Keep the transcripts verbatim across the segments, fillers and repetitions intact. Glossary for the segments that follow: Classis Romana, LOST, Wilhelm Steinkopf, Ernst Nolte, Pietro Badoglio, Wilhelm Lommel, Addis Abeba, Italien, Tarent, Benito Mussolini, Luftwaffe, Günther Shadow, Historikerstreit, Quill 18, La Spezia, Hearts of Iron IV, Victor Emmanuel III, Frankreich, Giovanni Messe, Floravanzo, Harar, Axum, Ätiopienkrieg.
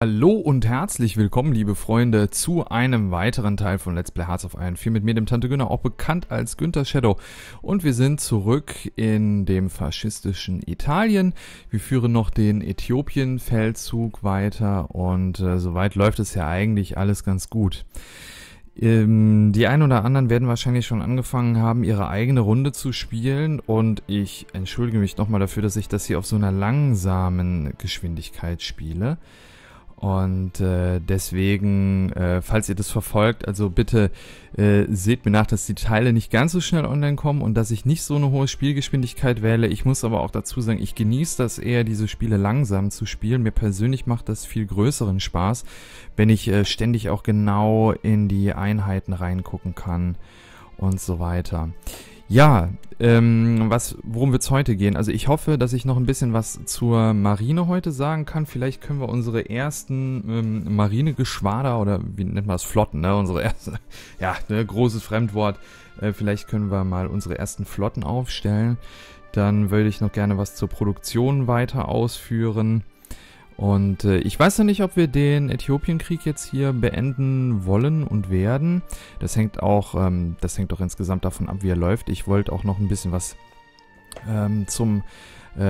Hallo und herzlich willkommen, liebe Freunde, zu einem weiteren Teil von Let's Play Hearts of Iron vier mit mir, dem Tante Günther, auch bekannt als Günther Shadow. Und wir sind zurück in dem faschistischen Italien. Wir führen noch den Äthiopien-Feldzug weiter und äh, soweit läuft es ja eigentlich alles ganz gut. Ähm, die einen oder anderen werden wahrscheinlich schon angefangen haben, ihre eigene Runde zu spielen. Und ich entschuldige mich nochmal dafür, dass ich das hier auf so einer langsamen Geschwindigkeit spiele. Und äh, deswegen, äh, falls ihr das verfolgt, also bitte äh, seht mir nach, dass die Teile nicht ganz so schnell online kommen und dass ich nicht so eine hohe Spielgeschwindigkeit wähle. Ich muss aber auch dazu sagen, ich genieße das eher, diese Spiele langsam zu spielen. Mir persönlich macht das viel größeren Spaß, wenn ich äh, ständig auch genau in die Einheiten reingucken kann und so weiter. Ja, ähm, was, worum wird's heute gehen? Also ich hoffe, dass ich noch ein bisschen was zur Marine heute sagen kann. Vielleicht können wir unsere ersten ähm, Marinegeschwader oder wie nennt man das, Flotten, ne? Unsere erste, ja, ne, großes Fremdwort. Äh, vielleicht können wir mal unsere ersten Flotten aufstellen. Dann würde ich noch gerne was zur Produktion weiter ausführen. Und äh, ich weiß ja nicht, ob wir den Äthiopienkrieg jetzt hier beenden wollen und werden. Das hängt auch, ähm, das hängt auch insgesamt davon ab, wie er läuft. Ich wollte auch noch ein bisschen was ähm, zum, äh,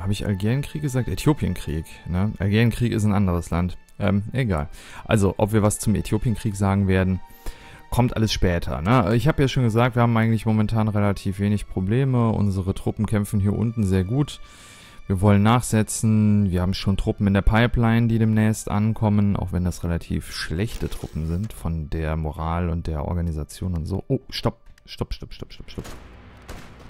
habe ich Algerienkrieg gesagt? Äthiopienkrieg, ne? Algerienkrieg ist ein anderes Land. Ähm, egal. Also, ob wir was zum Äthiopienkrieg sagen werden, kommt alles später, ne? Ich habe ja schon gesagt, wir haben eigentlich momentan relativ wenig Probleme. Unsere Truppen kämpfen hier unten sehr gut. Wir wollen nachsetzen, wir haben schon Truppen in der Pipeline, die demnächst ankommen, auch wenn das relativ schlechte Truppen sind von der Moral und der Organisation und so. Oh, stopp, stopp, stopp, stopp, stopp, stopp.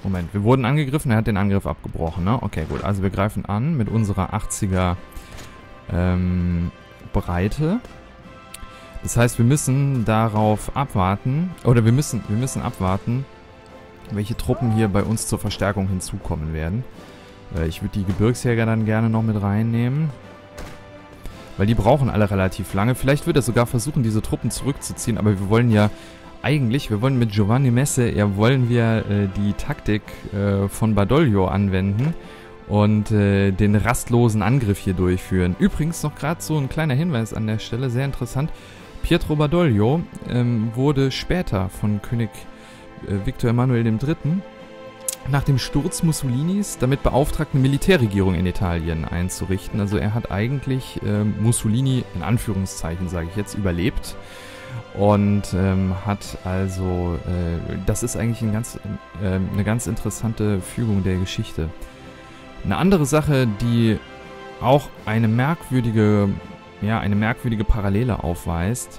Moment, wir wurden angegriffen, er hat den Angriff abgebrochen, ne? Okay, gut, also wir greifen an mit unserer achtziger ähm, Breite. Das heißt, wir müssen darauf abwarten, oder wir müssen, wir müssen abwarten, welche Truppen hier bei uns zur Verstärkung hinzukommen werden. Ich würde die Gebirgsjäger dann gerne noch mit reinnehmen, weil die brauchen alle relativ lange. Vielleicht wird er sogar versuchen, diese Truppen zurückzuziehen, aber wir wollen ja eigentlich, wir wollen mit Giovanni Messe, ja, wollen wir äh, die Taktik äh, von Badoglio anwenden und äh, den rastlosen Angriff hier durchführen. Übrigens noch gerade so ein kleiner Hinweis an der Stelle, sehr interessant. Pietro Badoglio ähm, wurde später von König äh, Victor Emmanuel der Dritte nach dem Sturz Mussolinis damit beauftragt, eine Militärregierung in Italien einzurichten. Also er hat eigentlich äh, Mussolini, in Anführungszeichen sage ich jetzt, überlebt. Und ähm, hat also, äh, das ist eigentlich ein ganz, äh, eine ganz interessante Fügung der Geschichte. Eine andere Sache, die auch eine merkwürdige, ja, eine merkwürdige Parallele aufweist,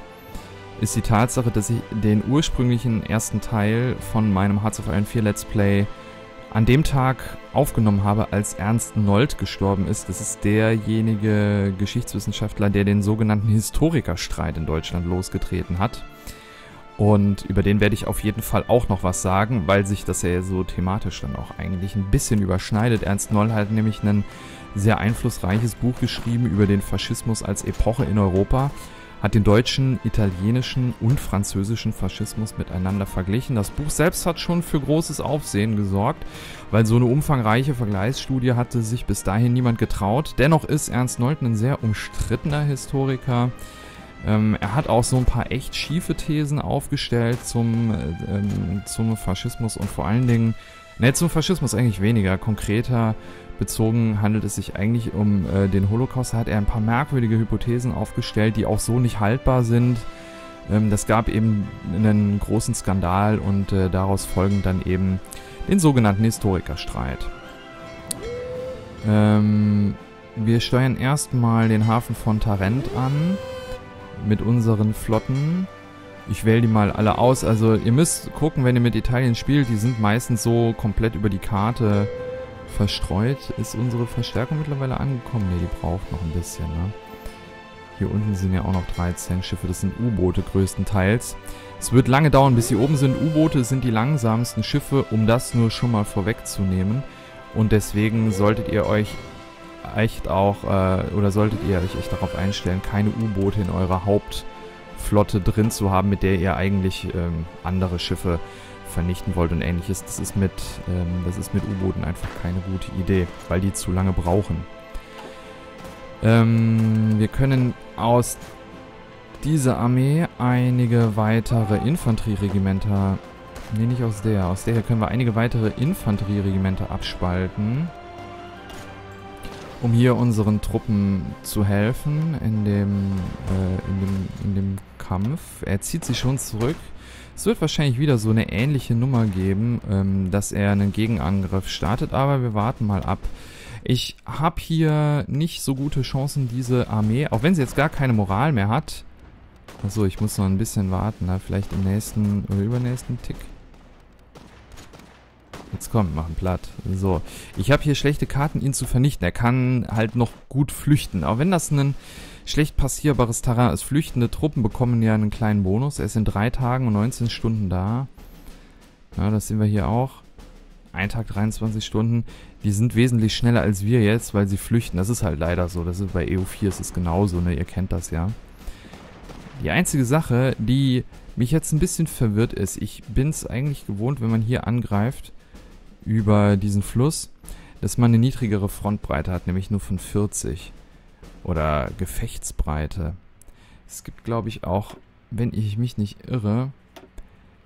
ist die Tatsache, dass ich den ursprünglichen ersten Teil von meinem Hearts of Iron vier Let's Play an dem Tag aufgenommen habe, als Ernst Nolte gestorben ist. Das ist derjenige Geschichtswissenschaftler, der den sogenannten Historikerstreit in Deutschland losgetreten hat. Und über den werde ich auf jeden Fall auch noch was sagen, weil sich das ja so thematisch dann auch eigentlich ein bisschen überschneidet. Ernst Nolte hat nämlich ein sehr einflussreiches Buch geschrieben über den Faschismus als Epoche in Europa, hat den deutschen, italienischen und französischen Faschismus miteinander verglichen. Das Buch selbst hat schon für großes Aufsehen gesorgt, weil so eine umfangreiche Vergleichsstudie hatte sich bis dahin niemand getraut. Dennoch ist Ernst Nolte ein sehr umstrittener Historiker. Ähm, er hat auch so ein paar echt schiefe Thesen aufgestellt zum, ähm, zum Faschismus und vor allen Dingen, ne, zum Faschismus eigentlich weniger, konkreter bezogen handelt es sich eigentlich um äh, den Holocaust. Da hat er ein paar merkwürdige Hypothesen aufgestellt, die auch so nicht haltbar sind. Ähm, das gab eben einen großen Skandal und äh, daraus folgend dann eben den sogenannten Historikerstreit. Ähm, wir steuern erstmal den Hafen von Tarent an mit unseren Flotten. Ich wähle die mal alle aus. Also ihr müsst gucken, wenn ihr mit Italien spielt, die sind meistens so komplett über die Karte verstreut. Ist unsere Verstärkung mittlerweile angekommen? Ne, die braucht noch ein bisschen, ne? Hier unten sind ja auch noch dreizehn Schiffe. Das sind U-Boote größtenteils. Es wird lange dauern, bis sie oben sind. U-Boote sind die langsamsten Schiffe, um das nur schon mal vorwegzunehmen. Und deswegen solltet ihr euch echt auch, äh, oder solltet ihr euch echt darauf einstellen, keine U-Boote in eurer Hauptflotte drin zu haben, mit der ihr eigentlich ähm, andere Schiffe vernichten wollt und ähnliches. Das ist mit, ähm, das ist mit U-Booten einfach keine gute Idee, weil die zu lange brauchen. Ähm, wir können aus dieser Armee einige weitere Infanterieregimenter... Ne, nicht aus der. Aus der hier können wir einige weitere Infanterieregimenter abspalten, um hier unseren Truppen zu helfen in dem, äh, in dem, in dem Kampf. Er zieht sich schon zurück. Es wird wahrscheinlich wieder so eine ähnliche Nummer geben, ähm, dass er einen Gegenangriff startet, aber wir warten mal ab. Ich habe hier nicht so gute Chancen, diese Armee, auch wenn sie jetzt gar keine Moral mehr hat. Achso, ich muss noch ein bisschen warten, na, vielleicht im nächsten oder übernächsten Tick. Jetzt kommt, machen platt. So, ich habe hier schlechte Karten, ihn zu vernichten. Er kann halt noch gut flüchten. Auch wenn das ein schlecht passierbares Terrain ist. Flüchtende Truppen bekommen ja einen kleinen Bonus. Er ist in drei Tagen und neunzehn Stunden da. Ja, das sehen wir hier auch. Ein Tag, dreiundzwanzig Stunden. Die sind wesentlich schneller als wir jetzt, weil sie flüchten. Das ist halt leider so. Das ist bei E U vier ist es genauso, ne? Ihr kennt das ja. Die einzige Sache, die mich jetzt ein bisschen verwirrt ist, ich bin es eigentlich gewohnt, wenn man hier angreift, über diesen Fluss, dass man eine niedrigere Frontbreite hat, nämlich nur von vierzig. Oder Gefechtsbreite. Es gibt, glaube ich, auch, wenn ich mich nicht irre,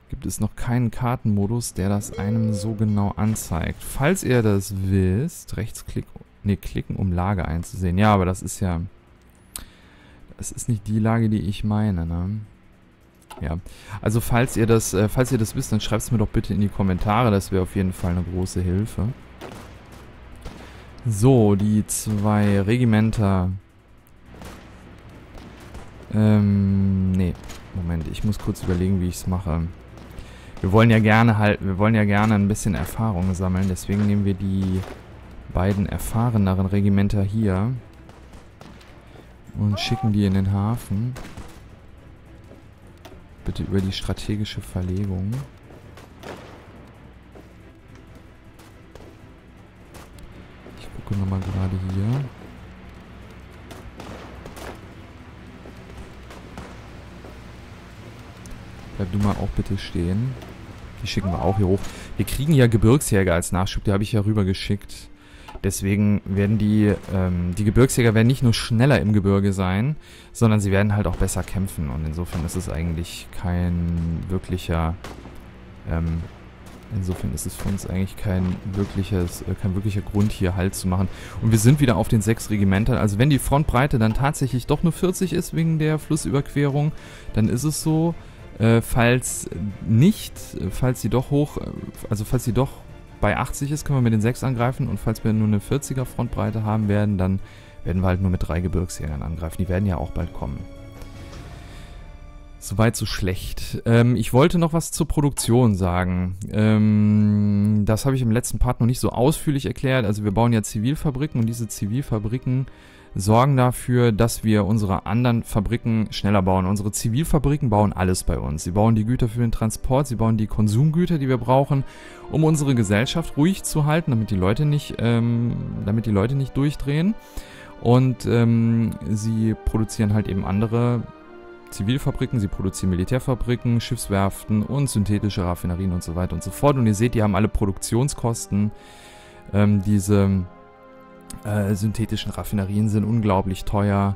gibt es noch keinen Kartenmodus, der das einem so genau anzeigt. Falls ihr das wisst, rechtsklick, ne, klicken, um Lage einzusehen. Ja, aber das ist ja... Das ist nicht die Lage, die ich meine, ne? Ja, also falls ihr das, äh, falls ihr das wisst, dann schreibt es mir doch bitte in die Kommentare. Das wäre auf jeden Fall eine große Hilfe. So, die zwei Regimenter. Ähm, nee. Moment, ich muss kurz überlegen, wie ich es mache. Wir wollen ja gerne halt, wir wollen ja gerne ein bisschen Erfahrung sammeln. Deswegen nehmen wir die beiden erfahreneren Regimenter hier und schicken die in den Hafen. Bitte über die strategische Verlegung. Ich gucke nochmal gerade hier. Bleib du mal auch bitte stehen. Die schicken wir auch hier hoch. Wir kriegen ja Gebirgsjäger als Nachschub, die habe ich ja rüber geschickt. Deswegen werden die, ähm, die Gebirgsjäger werden nicht nur schneller im Gebirge sein, sondern sie werden halt auch besser kämpfen. Und insofern ist es eigentlich kein wirklicher, ähm, insofern ist es für uns eigentlich kein wirkliches, äh, kein wirklicher Grund, hier Halt zu machen. Und wir sind wieder auf den sechs Regimentern. Also wenn die Frontbreite dann tatsächlich doch nur vierzig ist wegen der Flussüberquerung, dann ist es so. Äh, falls nicht, falls sie doch hoch, also falls sie doch bei achtzig ist, können wir mit den sechs angreifen, und falls wir nur eine vierziger Frontbreite haben werden, dann werden wir halt nur mit drei Gebirgsjägern angreifen. Die werden ja auch bald kommen. Soweit so schlecht. Ähm, ich wollte noch was zur Produktion sagen. Ähm, das habe ich im letzten Part noch nicht so ausführlich erklärt. Also wir bauen ja Zivilfabriken, und diese Zivilfabriken sorgen dafür, dass wir unsere anderen Fabriken schneller bauen. Unsere Zivilfabriken bauen alles bei uns. Sie bauen die Güter für den Transport, sie bauen die Konsumgüter, die wir brauchen, um unsere Gesellschaft ruhig zu halten, damit die Leute nicht, ähm, damit die Leute nicht durchdrehen. Und ähm, sie produzieren halt eben andere Zivilfabriken, sie produzieren Militärfabriken, Schiffswerften und synthetische Raffinerien und so weiter und so fort. Und ihr seht, die haben alle Produktionskosten. Ähm, diese Äh, synthetischen Raffinerien sind unglaublich teuer.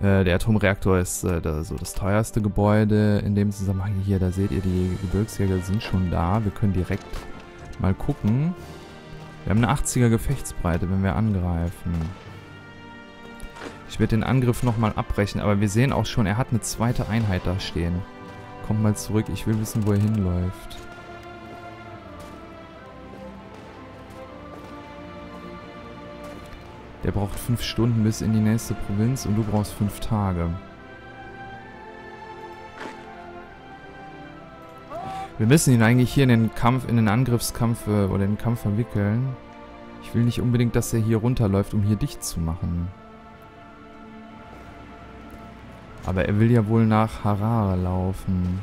Äh, der Atomreaktor ist äh, da, so das teuerste Gebäude in dem Zusammenhang. Hier, da seht ihr, die Gebirgsjäger sind schon da. Wir können direkt mal gucken. Wir haben eine achtziger Gefechtsbreite, wenn wir angreifen. Ich werde den Angriff nochmal abbrechen, aber wir sehen auch schon, er hat eine zweite Einheit da stehen. Kommt mal zurück, ich will wissen, wo er hinläuft. Der braucht fünf Stunden bis in die nächste Provinz, und du brauchst fünf Tage. Wir müssen ihn eigentlich hier in den Kampf, in den Angriffskampf oder in den Kampf verwickeln. Ich will nicht unbedingt, dass er hier runterläuft, um hier dicht zu machen. Aber er will ja wohl nach Harar laufen.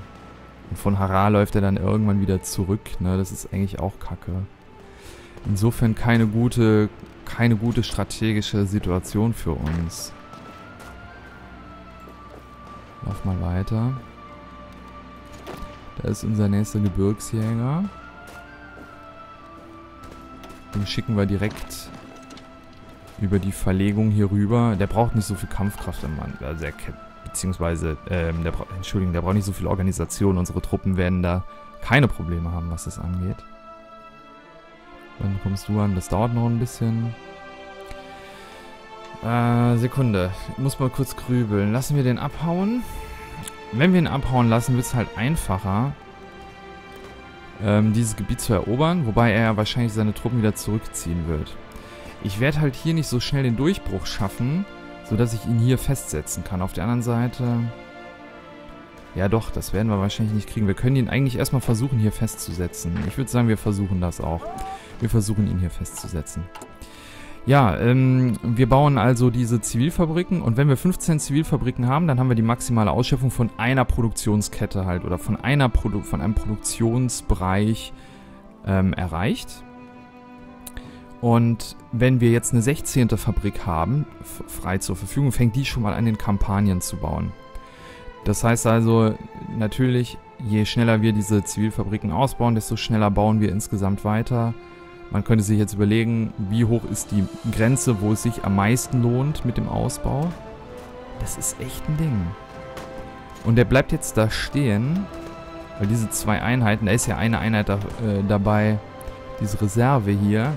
Und von Harar läuft er dann irgendwann wieder zurück, ne? Das ist eigentlich auch kacke. Insofern keine gute... keine gute strategische Situation für uns. Lauf mal weiter. Da ist unser nächster Gebirgsjäger. Dem schicken wir direkt über die Verlegung hier rüber. Der braucht nicht so viel Kampfkraft, wenn man, also er, beziehungsweise, ähm, der, Entschuldigung, der braucht nicht so viel Organisation. Unsere Truppen werden da keine Probleme haben, was das angeht. Dann kommst du an, das dauert noch ein bisschen. Äh, Sekunde, ich muss mal kurz grübeln. Lassen wir den abhauen? Wenn wir ihn abhauen lassen, wird es halt einfacher, ähm, dieses Gebiet zu erobern, wobei er wahrscheinlich seine Truppen wieder zurückziehen wird. Ich werde halt hier nicht so schnell den Durchbruch schaffen, sodass ich ihn hier festsetzen kann. Auf der anderen Seite... Ja doch, das werden wir wahrscheinlich nicht kriegen. Wir können ihn eigentlich erstmal versuchen, hier festzusetzen. Ich würde sagen, wir versuchen das auch. Wir versuchen, ihn hier festzusetzen. Ja, ähm, wir bauen also diese Zivilfabriken und wenn wir fünfzehn Zivilfabriken haben, dann haben wir die maximale Ausschöpfung von einer Produktionskette halt oder von, einer Produ von einem Produktionsbereich ähm, erreicht. Und wenn wir jetzt eine sechzehnte Fabrik haben, frei zur Verfügung, fängt die schon mal an, den Kampagnen zu bauen. Das heißt also, natürlich, je schneller wir diese Zivilfabriken ausbauen, desto schneller bauen wir insgesamt weiter. Man könnte sich jetzt überlegen, wie hoch ist die Grenze, wo es sich am meisten lohnt mit dem Ausbau. Das ist echt ein Ding. Und der bleibt jetzt da stehen, weil diese zwei Einheiten, da ist ja eine Einheit da, äh, dabei, diese Reserve hier,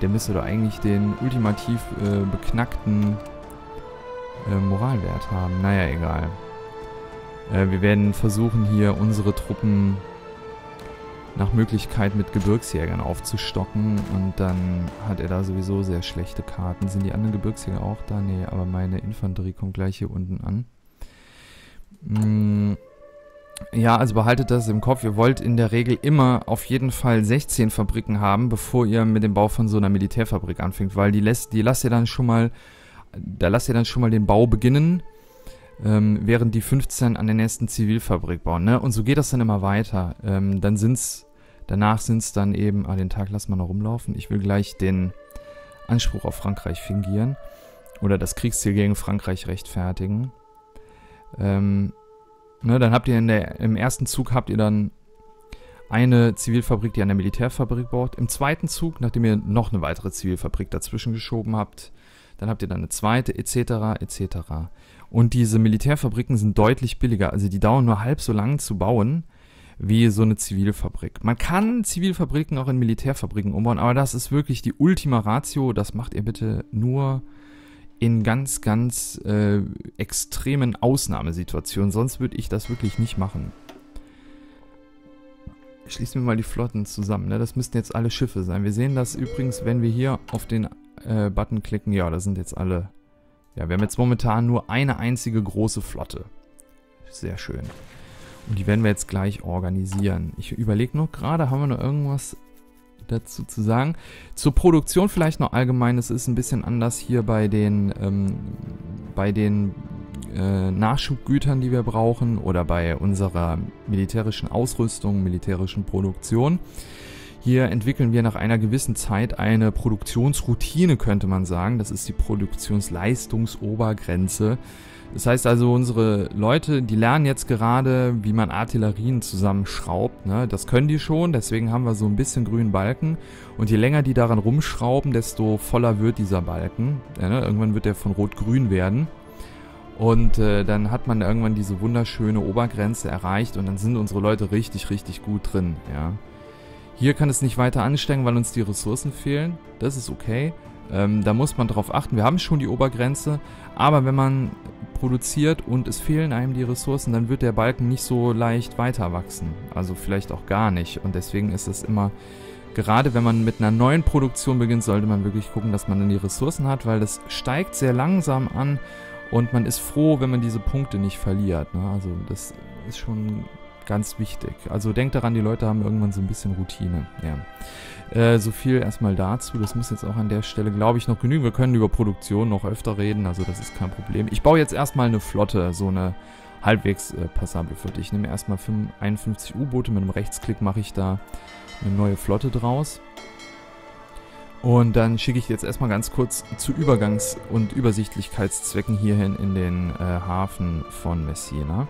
der müsste doch eigentlich den ultimativ äh, beknackten äh, Moralwert haben. Naja, egal. Äh, wir werden versuchen, hier unsere Truppen nach Möglichkeit mit Gebirgsjägern aufzustocken und dann hat er da sowieso sehr schlechte Karten. Sind die anderen Gebirgsjäger auch da? Nee, aber meine Infanterie kommt gleich hier unten an. Mm, ja, also behaltet das im Kopf. Ihr wollt in der Regel immer auf jeden Fall sechzehn Fabriken haben, bevor ihr mit dem Bau von so einer Militärfabrik anfängt, weil die lässt, die lasst ihr dann schon mal, da lasst ihr dann schon mal den Bau beginnen, Ähm, während die fünfzehn an der nächsten Zivilfabrik bauen, ne? Und so geht das dann immer weiter. Ähm, dann sind's, danach sind's dann eben, ah, den Tag lassen wir noch rumlaufen. Ich will gleich den Anspruch auf Frankreich fingieren. Oder das Kriegsziel gegen Frankreich rechtfertigen. Ähm, ne, dann habt ihr in der, im ersten Zug habt ihr dann eine Zivilfabrik, die an der Militärfabrik baut. Im zweiten Zug, nachdem ihr noch eine weitere Zivilfabrik dazwischen geschoben habt, dann habt ihr dann eine zweite, et cetera, et cetera. Und diese Militärfabriken sind deutlich billiger, also die dauern nur halb so lang zu bauen wie so eine Zivilfabrik. Man kann Zivilfabriken auch in Militärfabriken umbauen, aber das ist wirklich die Ultima Ratio. Das macht ihr bitte nur in ganz, ganz äh, extremen Ausnahmesituationen, sonst würde ich das wirklich nicht machen. Schließen wir mal die Flotten zusammen, ne? Das müssten jetzt alle Schiffe sein. Wir sehen das übrigens, wenn wir hier auf den äh, Button klicken, ja, da sind jetzt alle... Ja, wir haben jetzt momentan nur eine einzige große Flotte. Sehr schön. Und die werden wir jetzt gleich organisieren. Ich überlege noch gerade, haben wir noch irgendwas dazu zu sagen? Zur Produktion vielleicht noch allgemein. Es ist ein bisschen anders hier bei den, ähm, bei den äh, Nachschubgütern, die wir brauchen. Oder bei unserer militärischen Ausrüstung, militärischen Produktion. Hier entwickeln wir nach einer gewissen Zeit eine Produktionsroutine, könnte man sagen. Das ist die Produktionsleistungsobergrenze. Das heißt also, unsere Leute, die lernen jetzt gerade, wie man Artillerien zusammenschraubt, ne? Das können die schon, deswegen haben wir so ein bisschen grünen Balken. Und je länger die daran rumschrauben, desto voller wird dieser Balken. Ja, ne? Irgendwann wird der von rot-grün werden. Und äh, dann hat man irgendwann diese wunderschöne Obergrenze erreicht und dann sind unsere Leute richtig, richtig gut drin, ja. Hier kann es nicht weiter ansteigen, weil uns die Ressourcen fehlen. Das ist okay. Ähm, da muss man drauf achten. Wir haben schon die Obergrenze, aber wenn man produziert und es fehlen einem die Ressourcen, dann wird der Balken nicht so leicht weiter wachsen. Also vielleicht auch gar nicht. Und deswegen ist es immer, gerade wenn man mit einer neuen Produktion beginnt, sollte man wirklich gucken, dass man dann die Ressourcen hat, weil das steigt sehr langsam an und man ist froh, wenn man diese Punkte nicht verliert, ne? Also das ist schon... ganz wichtig. Also denkt daran, die Leute haben irgendwann so ein bisschen Routine. Ja. Äh, so viel erstmal dazu. Das muss jetzt auch an der Stelle, glaube ich, noch genügen. Wir können über Produktion noch öfter reden, also das ist kein Problem. Ich baue jetzt erstmal eine Flotte, so eine halbwegs äh, passable Flotte. Ich nehme erstmal einundfünfzig U-Boote. Mit einem Rechtsklick mache ich da eine neue Flotte draus. Und dann schicke ich jetzt erstmal ganz kurz zu Übergangs- und Übersichtlichkeitszwecken hierhin in den äh, Hafen von Messina.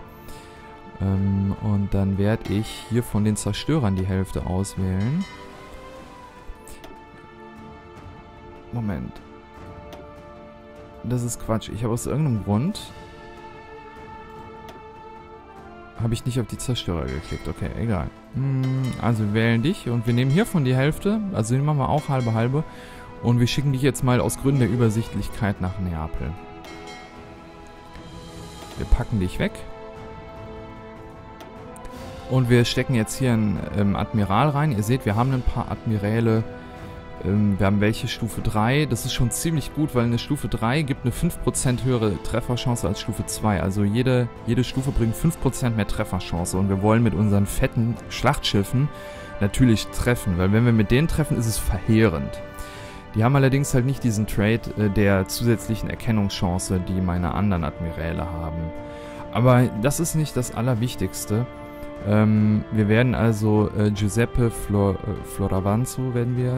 Ähm, und dann werde ich hier von den Zerstörern die Hälfte auswählen. Moment. das ist Quatsch. Ich habe aus irgendeinem Grund... Habe ich nicht auf die Zerstörer geklickt. Okay, egal. Also wir wählen dich und wir nehmen hiervon die Hälfte. Also den machen wir auch halbe halbe. Und wir schicken dich jetzt mal aus Gründen der Übersichtlichkeit nach Neapel. Wir packen dich weg. Und wir stecken jetzt hier einen ähm, Admiral rein. Ihr seht, wir haben ein paar Admiräle. Ähm, wir haben welche Stufe drei. Das ist schon ziemlich gut, weil eine Stufe drei gibt eine fünf Prozent höhere Trefferchance als Stufe zwei. Also jede, jede Stufe bringt fünf Prozent mehr Trefferchance. Und wir wollen mit unseren fetten Schlachtschiffen natürlich treffen. Weil wenn wir mit denen treffen, ist es verheerend. Die haben allerdings halt nicht diesen Trade äh, der zusätzlichen Erkennungschance, die meine anderen Admiräle haben. Aber das ist nicht das Allerwichtigste. Ähm, wir werden also äh, Giuseppe Flor äh, Floravanzo werden wir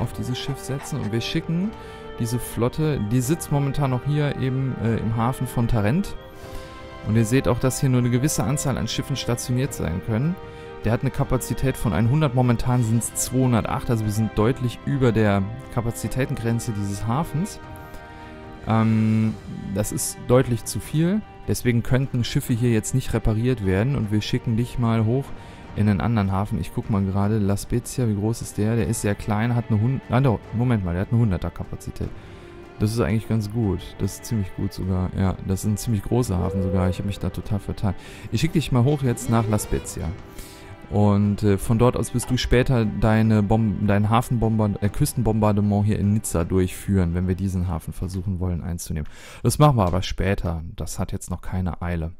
auf dieses Schiff setzen und wir schicken diese Flotte, die sitzt momentan noch hier eben äh, im Hafen von Tarent. Und ihr seht auch, dass hier nur eine gewisse Anzahl an Schiffen stationiert sein können. Der hat eine Kapazität von hundert, momentan sind es zweihundertacht, also wir sind deutlich über der Kapazitätengrenze dieses Hafens. Ähm, das ist deutlich zu viel, deswegen könnten Schiffe hier jetzt nicht repariert werden und wir schicken dich mal hoch in einen anderen Hafen. Ich guck mal gerade, La Spezia, wie groß ist der? Der ist sehr klein, hat eine hundert... Moment mal, der hat eine hunderter Kapazität. Das ist eigentlich ganz gut. Das ist ziemlich gut sogar. Ja, das ist ein ziemlich großer Hafen sogar. Ich habe mich da total vertan. Ich schicke dich mal hoch jetzt nach La Spezia. Und äh, von dort aus wirst du später deine Bom dein Hafenbombard äh, Küstenbombardement hier in Nizza durchführen, wenn wir diesen Hafen versuchen wollen einzunehmen. Das machen wir aber später. Das hat jetzt noch keine Eile.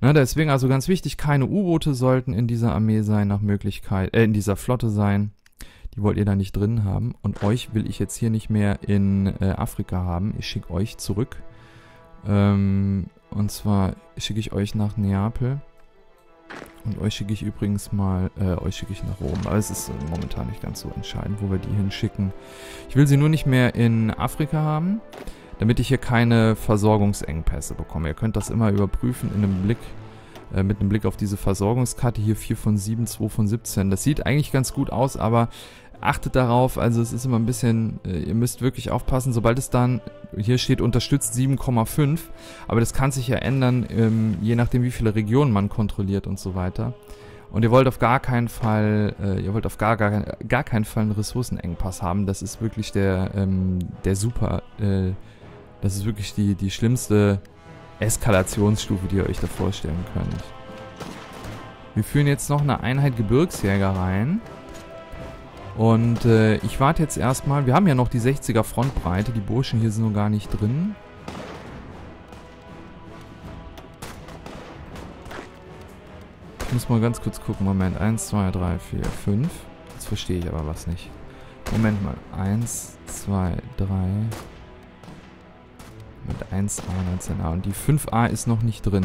Na, deswegen also ganz wichtig, keine U-Boote sollten in dieser Armee sein, nach Möglichkeit, äh, in dieser Flotte sein. Die wollt ihr da nicht drin haben. Und euch will ich jetzt hier nicht mehr in äh, Afrika haben. Ich schicke euch zurück. Ähm, und zwar schicke ich euch nach Neapel. Und euch schicke ich übrigens mal, äh, euch schicke ich nach Rom. Aber es ist äh, momentan nicht ganz so entscheidend, wo wir die hinschicken. Ich will sie nur nicht mehr in Afrika haben, damit ich hier keine Versorgungsengpässe bekomme. Ihr könnt das immer überprüfen in einem Blick, äh, mit einem Blick auf diese Versorgungskarte. Hier vier von sieben, zwei von siebzehn. Das sieht eigentlich ganz gut aus, aber achtet darauf. Also es ist immer ein bisschen, äh, ihr müsst wirklich aufpassen. Sobald es dann, hier steht unterstützt sieben Komma fünf, aber das kann sich ja ändern, ähm, je nachdem wie viele Regionen man kontrolliert und so weiter. Und ihr wollt auf gar keinen Fall, äh, ihr wollt auf gar, gar, gar keinen Fall einen Ressourcenengpass haben. Das ist wirklich der, ähm, der super, äh, das ist wirklich die, die schlimmste Eskalationsstufe, die ihr euch da vorstellen könnt. Wir führen jetzt noch eine Einheit Gebirgsjäger rein. Und äh, ich warte jetzt erstmal, wir haben ja noch die sechziger Frontbreite, die Burschen hier sind noch gar nicht drin. Ich muss mal ganz kurz gucken, Moment, eins, zwei, drei, vier, fünf. Jetzt verstehe ich aber was nicht. Moment mal, eins, zwei, drei. Mit eins A, neunzehn A und die fünf A ist noch nicht drin.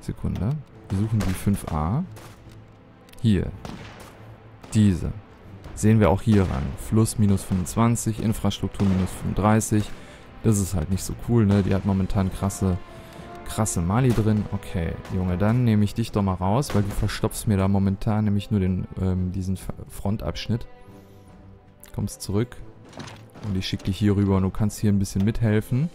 Sekunde, wir suchen die fünf A. Hier. Diese. Sehen wir auch hier ran. Fluss minus fünfundzwanzig, Infrastruktur minus fünfunddreißig. Das ist halt nicht so cool, ne? Die hat momentan krasse, krasse Mali drin. Okay, Junge, dann nehme ich dich doch mal raus, weil du verstopfst mir da momentan nämlich nur den, ähm, diesen Frontabschnitt. Kommst zurück und ich schicke dich hier rüber und du kannst hier ein bisschen mithelfen.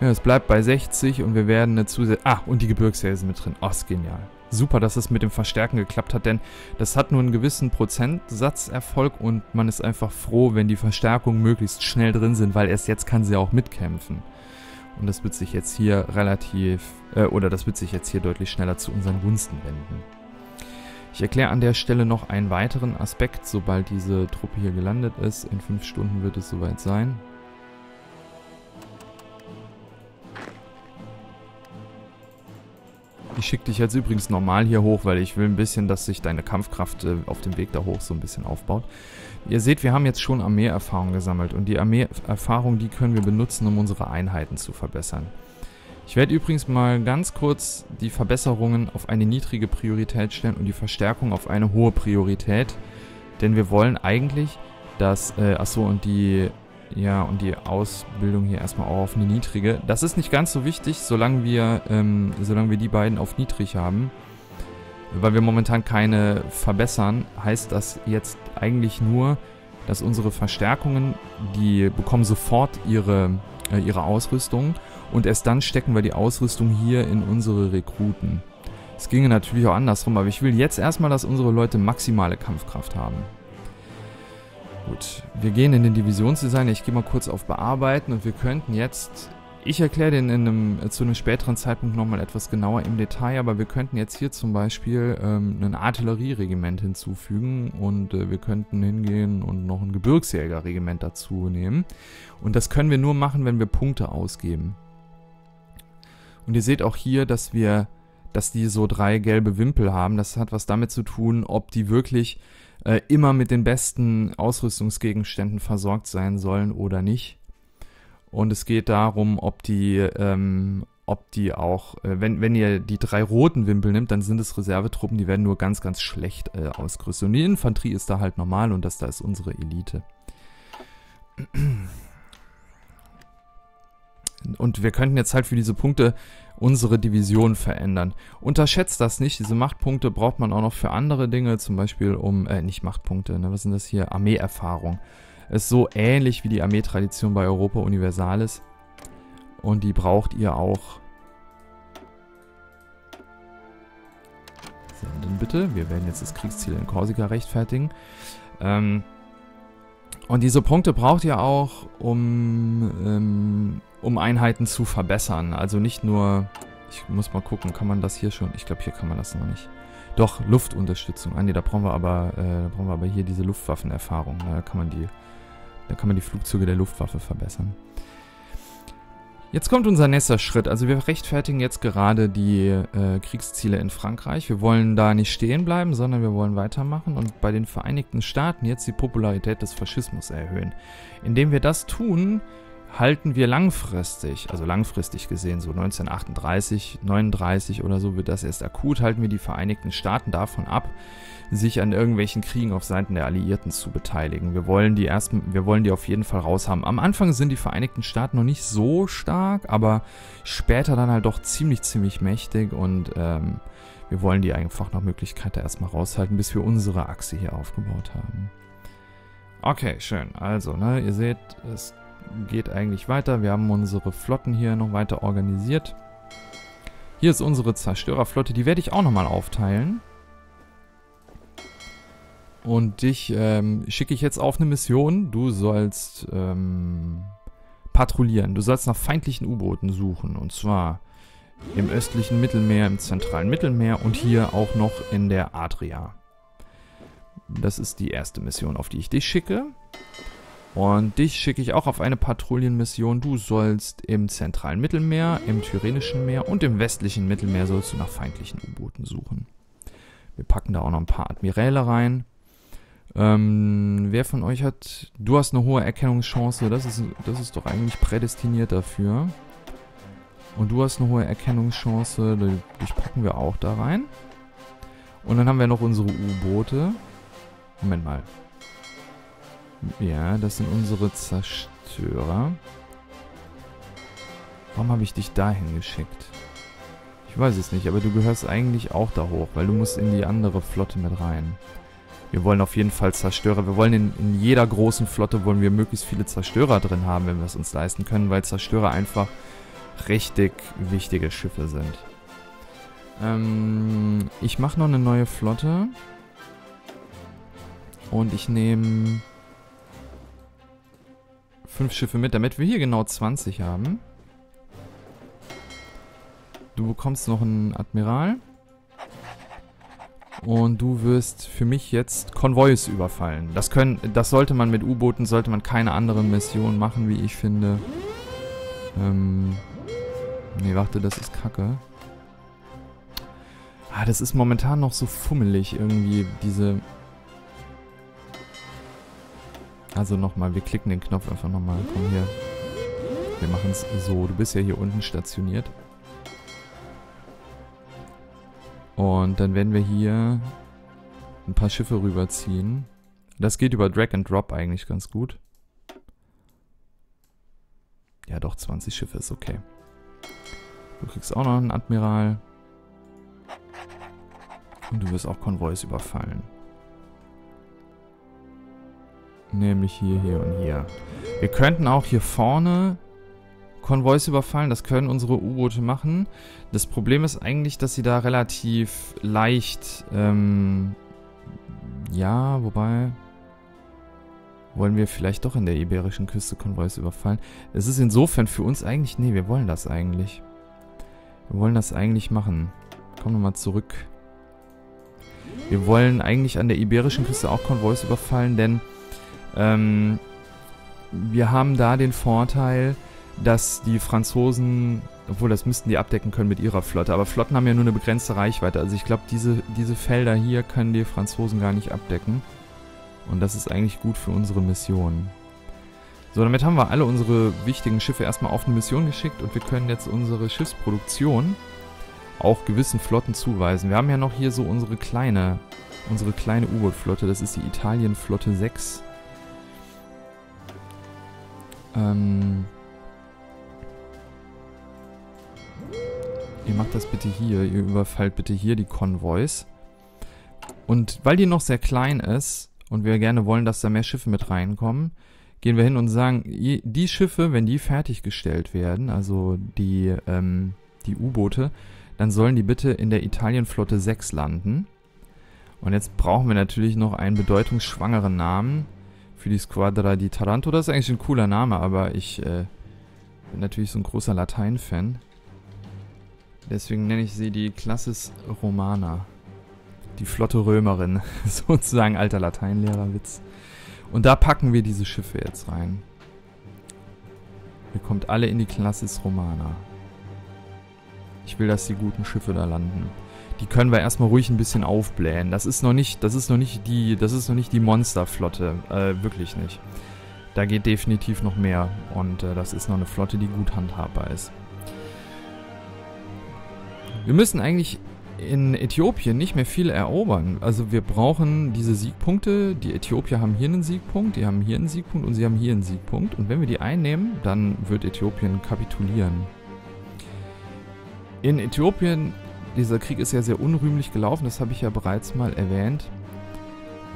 Ja, es bleibt bei sechzig und wir werden eine zusätzliche... Ah, und die Gebirgsjäger sind mit drin. Oh, ist genial. Super, dass es mit dem Verstärken geklappt hat, denn das hat nur einen gewissen Prozentsatz Erfolg und man ist einfach froh, wenn die Verstärkungen möglichst schnell drin sind, weil erst jetzt kann sie auch mitkämpfen. Und das wird sich jetzt hier relativ, äh, oder das wird sich jetzt hier deutlich schneller zu unseren Gunsten wenden. Ich erkläre an der Stelle noch einen weiteren Aspekt, sobald diese Truppe hier gelandet ist. In fünf Stunden wird es soweit sein. Ich schicke dich jetzt übrigens normal hier hoch, weil ich will ein bisschen, dass sich deine Kampfkraft äh, auf dem Weg da hoch so ein bisschen aufbaut. Ihr seht, wir haben jetzt schon Armeeerfahrung gesammelt und die Armeeerfahrung, die können wir benutzen, um unsere Einheiten zu verbessern. Ich werde übrigens mal ganz kurz die Verbesserungen auf eine niedrige Priorität stellen und die Verstärkung auf eine hohe Priorität, denn wir wollen eigentlich, dass, äh, achso, und die... Ja, und die Ausbildung hier erstmal auch auf eine niedrige. Das ist nicht ganz so wichtig, solange wir, ähm, solange wir die beiden auf niedrig haben. Weil wir momentan keine verbessern, heißt das jetzt eigentlich nur, dass unsere Verstärkungen, die bekommen sofort ihre, äh, ihre Ausrüstung und erst dann stecken wir die Ausrüstung hier in unsere Rekruten. Es ginge natürlich auch andersrum, aber ich will jetzt erstmal, dass unsere Leute maximale Kampfkraft haben. Gut, wir gehen in den Divisionsdesign, ich gehe mal kurz auf Bearbeiten und wir könnten jetzt, ich erkläre den in einem, zu einem späteren Zeitpunkt nochmal etwas genauer im Detail, aber wir könnten jetzt hier zum Beispiel ähm, ein Artillerieregiment hinzufügen und äh, wir könnten hingehen und noch ein Gebirgsjägerregiment dazu nehmen und das können wir nur machen, wenn wir Punkte ausgeben. Und ihr seht auch hier, dass wir, dass die so drei gelbe Wimpel haben, das hat was damit zu tun, ob die wirklich immer mit den besten Ausrüstungsgegenständen versorgt sein sollen oder nicht. Und es geht darum, ob die, ähm, ob die auch, äh, wenn, wenn ihr die drei roten Wimpel nimmt, dann sind es Reservetruppen, die werden nur ganz, ganz schlecht äh, ausgerüstet. Und die Infanterie ist da halt normal und das da ist unsere Elite. Und wir könnten jetzt halt für diese Punkte unsere Division verändern. Unterschätzt das nicht, diese Machtpunkte braucht man auch noch für andere Dinge, zum Beispiel um, äh, nicht Machtpunkte, ne, was sind das hier? Armeeerfahrung. Ist so ähnlich wie die Armeetradition bei Europa Universalis. Und die braucht ihr auch. So, dann bitte, wir werden jetzt das Kriegsziel in Korsika rechtfertigen. Ähm, und diese Punkte braucht ihr auch, um, ähm, um Einheiten zu verbessern. Also nicht nur, ich muss mal gucken, kann man das hier schon, ich glaube hier kann man das noch nicht. Doch, Luftunterstützung. Ah ne, da brauchen wir aber, äh, da brauchen wir aber hier diese Luftwaffenerfahrung. Da kann man die, da kann man die Flugzeuge der Luftwaffe verbessern. Jetzt kommt unser nächster Schritt. Also wir rechtfertigen jetzt gerade die äh, Kriegsziele in Frankreich. Wir wollen da nicht stehen bleiben, sondern wir wollen weitermachen und bei den Vereinigten Staaten jetzt die Popularität des Faschismus erhöhen. Indem wir das tun, halten wir langfristig, also langfristig gesehen, so neunzehnhundertachtunddreißig, neununddreißig oder so wird das erst akut, halten wir die Vereinigten Staaten davon ab, sich an irgendwelchen Kriegen auf Seiten der Alliierten zu beteiligen. Wir wollen die erst, wir wollen die auf jeden Fall raushaben. Am Anfang sind die Vereinigten Staaten noch nicht so stark, aber später dann halt doch ziemlich, ziemlich mächtig und ähm, wir wollen die einfach nach Möglichkeit da erstmal raushalten, bis wir unsere Achse hier aufgebaut haben. Okay, schön. Also, ne, ihr seht, es geht eigentlich weiter. Wir haben unsere Flotten hier noch weiter organisiert. Hier ist unsere Zerstörerflotte. Die werde ich auch nochmal aufteilen. Und dich ähm, schicke ich jetzt auf eine Mission. Du sollst ähm, patrouillieren. Du sollst nach feindlichen U-Booten suchen. Und zwar im östlichen Mittelmeer, im zentralen Mittelmeer und hier auch noch in der Adria. Das ist die erste Mission, auf die ich dich schicke. Und dich schicke ich auch auf eine Patrouillenmission. Du sollst im zentralen Mittelmeer, im Tyrrhenischen Meer und im westlichen Mittelmeer sollst du nach feindlichen U-Booten suchen. Wir packen da auch noch ein paar Admiräle rein. Ähm, wer von euch hat... Du hast eine hohe Erkennungschance. Das ist, das ist doch eigentlich prädestiniert dafür. Und du hast eine hohe Erkennungschance. Dich packen wir auch da rein. Und dann haben wir noch unsere U-Boote. Moment mal. Ja, das sind unsere Zerstörer. Warum habe ich dich dahin geschickt? Ich weiß es nicht, aber du gehörst eigentlich auch da hoch, weil du musst in die andere Flotte mit rein. Wir wollen auf jeden Fall Zerstörer. Wir wollen in, in jeder großen Flotte wollen wir möglichst viele Zerstörer drin haben, wenn wir es uns leisten können, weil Zerstörer einfach richtig wichtige Schiffe sind. Ähm, ich mache noch eine neue Flotte. Und ich nehme fünf Schiffe mit, damit wir hier genau zwanzig haben. Du bekommst noch einen Admiral. Und du wirst für mich jetzt Konvois überfallen. Das können, das sollte man mit U-Booten, sollte man keine anderen Missionen machen, wie ich finde. Ähm, nee, warte, das ist Kacke. Ah, das ist momentan noch so fummelig irgendwie, diese... Also nochmal, wir klicken den Knopf einfach nochmal. Komm hier. Wir machen es so. Du bist ja hier unten stationiert. Und dann werden wir hier ein paar Schiffe rüberziehen. Das geht über Drag and Drop eigentlich ganz gut. Ja doch, zwanzig Schiffe ist okay. Du kriegst auch noch einen Admiral. Und du wirst auch Konvois überfallen. Nämlich hier, hier und hier. Wir könnten auch hier vorne Konvois überfallen. Das können unsere U-Boote machen. Das Problem ist eigentlich, dass sie da relativ leicht... Ähm, ja, wobei... Wollen wir vielleicht doch in der iberischen Küste Konvois überfallen? Es ist insofern für uns eigentlich... Nee, wir wollen das eigentlich. Wir wollen das eigentlich machen. Kommen wir mal zurück. Wir wollen eigentlich an der iberischen Küste auch Konvois überfallen, denn... Ähm, wir haben da den Vorteil, dass die Franzosen... Obwohl, das müssten die abdecken können mit ihrer Flotte. Aber Flotten haben ja nur eine begrenzte Reichweite. Also ich glaube, diese, diese Felder hier können die Franzosen gar nicht abdecken. Und das ist eigentlich gut für unsere Mission. So, damit haben wir alle unsere wichtigen Schiffe erstmal auf eine Mission geschickt. Und wir können jetzt unsere Schiffsproduktion auch gewissen Flotten zuweisen. Wir haben ja noch hier so unsere kleine unsere kleine U-Boot-Flotte. Das ist die Italienflotte sechs. Ähm... Ihr macht das bitte hier, ihr überfallt bitte hier die Konvois. Und weil die noch sehr klein ist und wir gerne wollen, dass da mehr Schiffe mit reinkommen, gehen wir hin und sagen, die Schiffe, wenn die fertiggestellt werden, also die, ähm, die U-Boote, dann sollen die bitte in der Italienflotte sechs landen. Und jetzt brauchen wir natürlich noch einen bedeutungsschwangeren Namen für die Squadra di Taranto. Das ist eigentlich ein cooler Name, aber ich äh, bin natürlich so ein großer Latein-Fan. Deswegen nenne ich sie die Classis Romana. Die Flotte Römerin. Sozusagen alter Lateinlehrerwitz. Und da packen wir diese Schiffe jetzt rein. Ihr kommt alle in die Classis Romana. Ich will, dass die guten Schiffe da landen. Die können wir erstmal ruhig ein bisschen aufblähen. Das ist noch nicht, das ist noch nicht die, das ist noch nicht die Monsterflotte. Äh, wirklich nicht. Da geht definitiv noch mehr. Und äh, das ist noch eine Flotte, die gut handhabbar ist. Wir müssen eigentlich in Äthiopien nicht mehr viel erobern. Also wir brauchen diese Siegpunkte. Die Äthiopier haben hier einen Siegpunkt, die haben hier einen Siegpunkt und sie haben hier einen Siegpunkt. Und wenn wir die einnehmen, dann wird Äthiopien kapitulieren. In Äthiopien, dieser Krieg ist ja sehr unrühmlich gelaufen, das habe ich ja bereits mal erwähnt,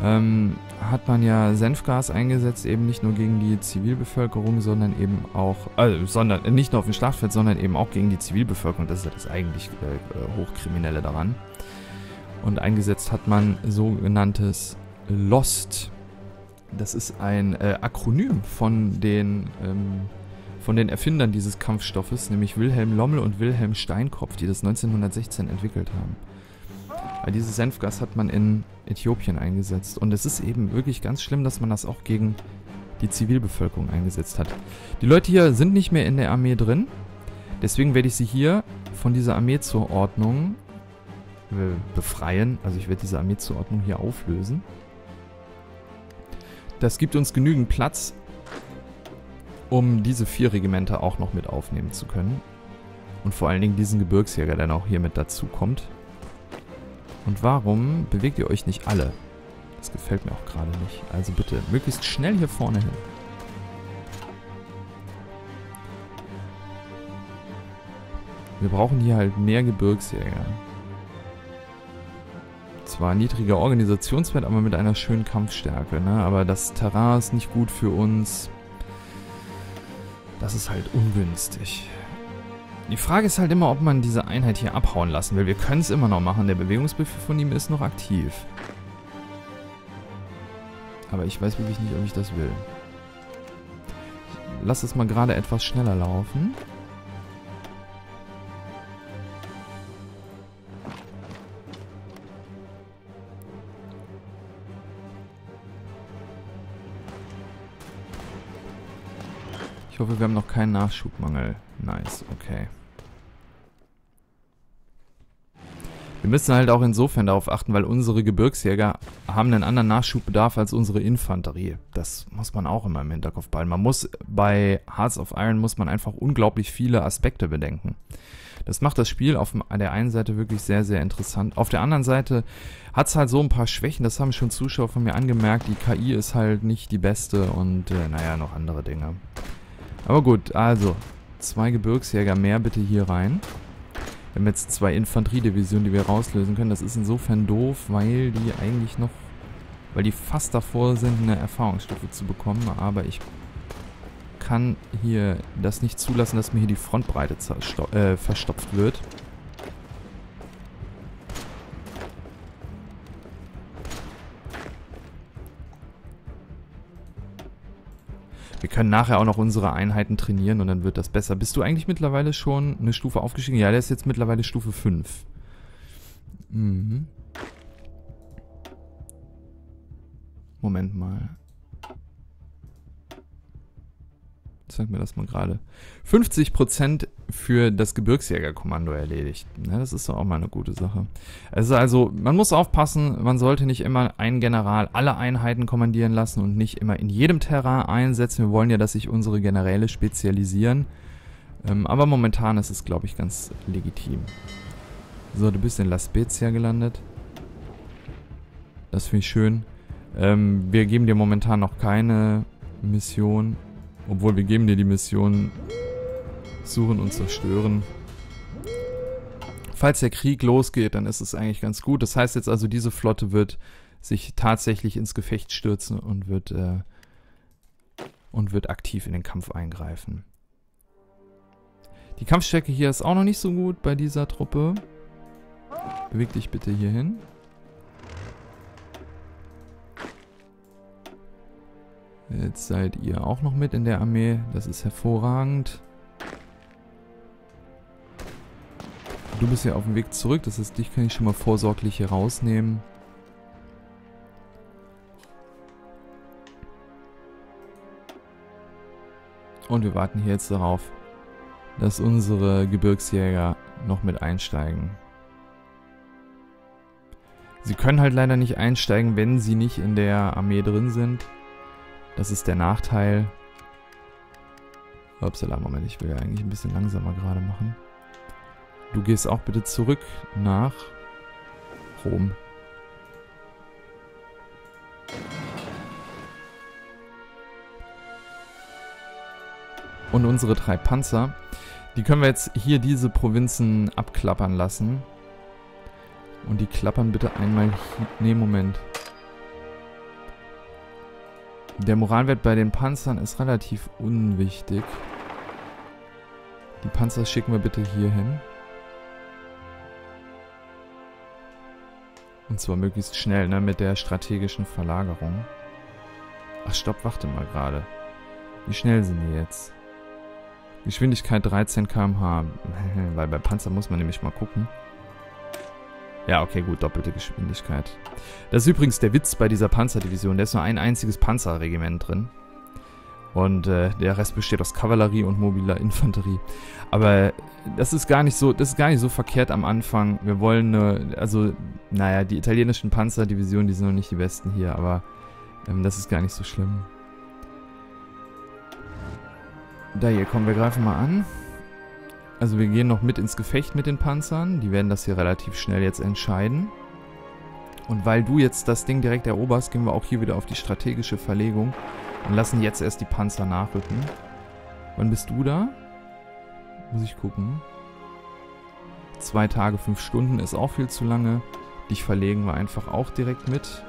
ähm, hat man ja Senfgas eingesetzt, eben nicht nur gegen die Zivilbevölkerung, sondern eben auch, äh, sondern, nicht nur auf dem Schlachtfeld, sondern eben auch gegen die Zivilbevölkerung. Das ist ja das eigentlich äh, Hochkriminelle daran. Und eingesetzt hat man sogenanntes LOST. Das ist ein äh, Akronym von den, ähm, von den Erfindern dieses Kampfstoffes, nämlich Wilhelm Lommel und Wilhelm Steinkopf, die das neunzehnhundertsechzehn entwickelt haben. Weil dieses Senfgas hat man in Äthiopien eingesetzt. Und es ist eben wirklich ganz schlimm, dass man das auch gegen die Zivilbevölkerung eingesetzt hat. Die Leute hier sind nicht mehr in der Armee drin. Deswegen werde ich sie hier von dieser Armeezuordnung befreien. Also ich werde diese Armeezuordnung hier auflösen. Das gibt uns genügend Platz, um diese vier Regimenter auch noch mit aufnehmen zu können. Und vor allen Dingen diesen Gebirgsjäger, der auch hier mit dazu kommt. Und warum bewegt ihr euch nicht alle? Das gefällt mir auch gerade nicht. Also bitte, möglichst schnell hier vorne hin. Wir brauchen hier halt mehr Gebirgsjäger. Zwar niedriger Organisationswert, aber mit einer schönen Kampfstärke, ne? Aber das Terrain ist nicht gut für uns. Das ist halt ungünstig. Die Frage ist halt immer, ob man diese Einheit hier abhauen lassen will. Wir können es immer noch machen. Der Bewegungsbefehl von ihm ist noch aktiv. Aber ich weiß wirklich nicht, ob ich das will. Lass es mal gerade etwas schneller laufen. Ich hoffe, wir haben noch keinen Nachschubmangel. Nice, okay. Wir müssen halt auch insofern darauf achten, weil unsere Gebirgsjäger haben einen anderen Nachschubbedarf als unsere Infanterie. Das muss man auch immer im Hinterkopf behalten. Man muss bei Hearts of Iron muss man einfach unglaublich viele Aspekte bedenken. Das macht das Spiel auf der einen Seite wirklich sehr, sehr interessant. Auf der anderen Seite hat es halt so ein paar Schwächen, das haben schon Zuschauer von mir angemerkt. Die K I ist halt nicht die beste und äh, naja, noch andere Dinge. Aber gut, also, zwei Gebirgsjäger mehr bitte hier rein. Wir haben jetzt zwei Infanteriedivisionen, die wir rauslösen können. Das ist insofern doof, weil die eigentlich noch weil die fast davor sind, eine Erfahrungsstufe zu bekommen, aber ich kann hier das nicht zulassen, dass mir hier die Frontbreite äh, verstopft wird. Wir können nachher auch noch unsere Einheiten trainieren und dann wird das besser. Bist du eigentlich mittlerweile schon eine Stufe aufgestiegen? Ja, der ist jetzt mittlerweile Stufe fünf. Mhm. Moment mal. Zeig mir das mal gerade. fünfzig Prozent für das Gebirgsjägerkommando erledigt. Ja, das ist doch auch mal eine gute Sache. Es ist also, man muss aufpassen, man sollte nicht immer einen General alle Einheiten kommandieren lassen und nicht immer in jedem Terrain einsetzen. Wir wollen ja, dass sich unsere Generäle spezialisieren. Ähm, aber momentan ist es, glaube ich, ganz legitim. So, du bist in La Spezia gelandet. Das finde ich schön. Ähm, wir geben dir momentan noch keine Mission. Obwohl, wir geben dir die Mission Suchen und Zerstören. Falls der Krieg losgeht, dann ist es eigentlich ganz gut. Das heißt jetzt also, diese Flotte wird sich tatsächlich ins Gefecht stürzen und wird, äh, und wird aktiv in den Kampf eingreifen. Die Kampfstärke hier ist auch noch nicht so gut bei dieser Truppe. Beweg dich bitte hier hin. Jetzt seid ihr auch noch mit in der Armee. Das ist hervorragend. Du bist ja auf dem Weg zurück. Das heißt, dich kann ich schon mal vorsorglich hier rausnehmen. Und wir warten hier jetzt darauf, dass unsere Gebirgsjäger noch mit einsteigen. Sie können halt leider nicht einsteigen, wenn sie nicht in der Armee drin sind. Das ist der Nachteil. Upsala, Moment, ich will ja eigentlich ein bisschen langsamer gerade machen. Du gehst auch bitte zurück nach Rom. Und unsere drei Panzer, die können wir jetzt hier diese Provinzen abklappern lassen. Und die klappern bitte einmal... Ne, Moment. Der Moralwert bei den Panzern ist relativ unwichtig. Die Panzer schicken wir bitte hier hin. Und zwar möglichst schnell, ne, mit der strategischen Verlagerung. Ach, stopp, warte mal gerade. Wie schnell sind die jetzt? Geschwindigkeit dreizehn Kilometer pro Stunde. Weil bei Panzer muss man nämlich mal gucken. Ja, okay, gut, doppelte Geschwindigkeit. Das ist übrigens der Witz bei dieser Panzerdivision. Da ist nur ein einziges Panzerregiment drin. Und äh, der Rest besteht aus Kavallerie und mobiler Infanterie. Aber das ist gar nicht so, das ist gar nicht so verkehrt am Anfang. Wir wollen, äh, also, naja, die italienischen Panzerdivisionen, die sind noch nicht die besten hier, aber ähm, das ist gar nicht so schlimm. Da hier, komm, wir greifen mal an. Also wir gehen noch mit ins Gefecht mit den Panzern. Die werden das hier relativ schnell jetzt entscheiden. Und weil du jetzt das Ding direkt eroberst, gehen wir auch hier wieder auf die strategische Verlegung und lassen jetzt erst die Panzer nachrücken. Wann bist du da? Muss ich gucken. Zwei Tage, fünf Stunden ist auch viel zu lange. Dich verlegen wir einfach auch direkt mit.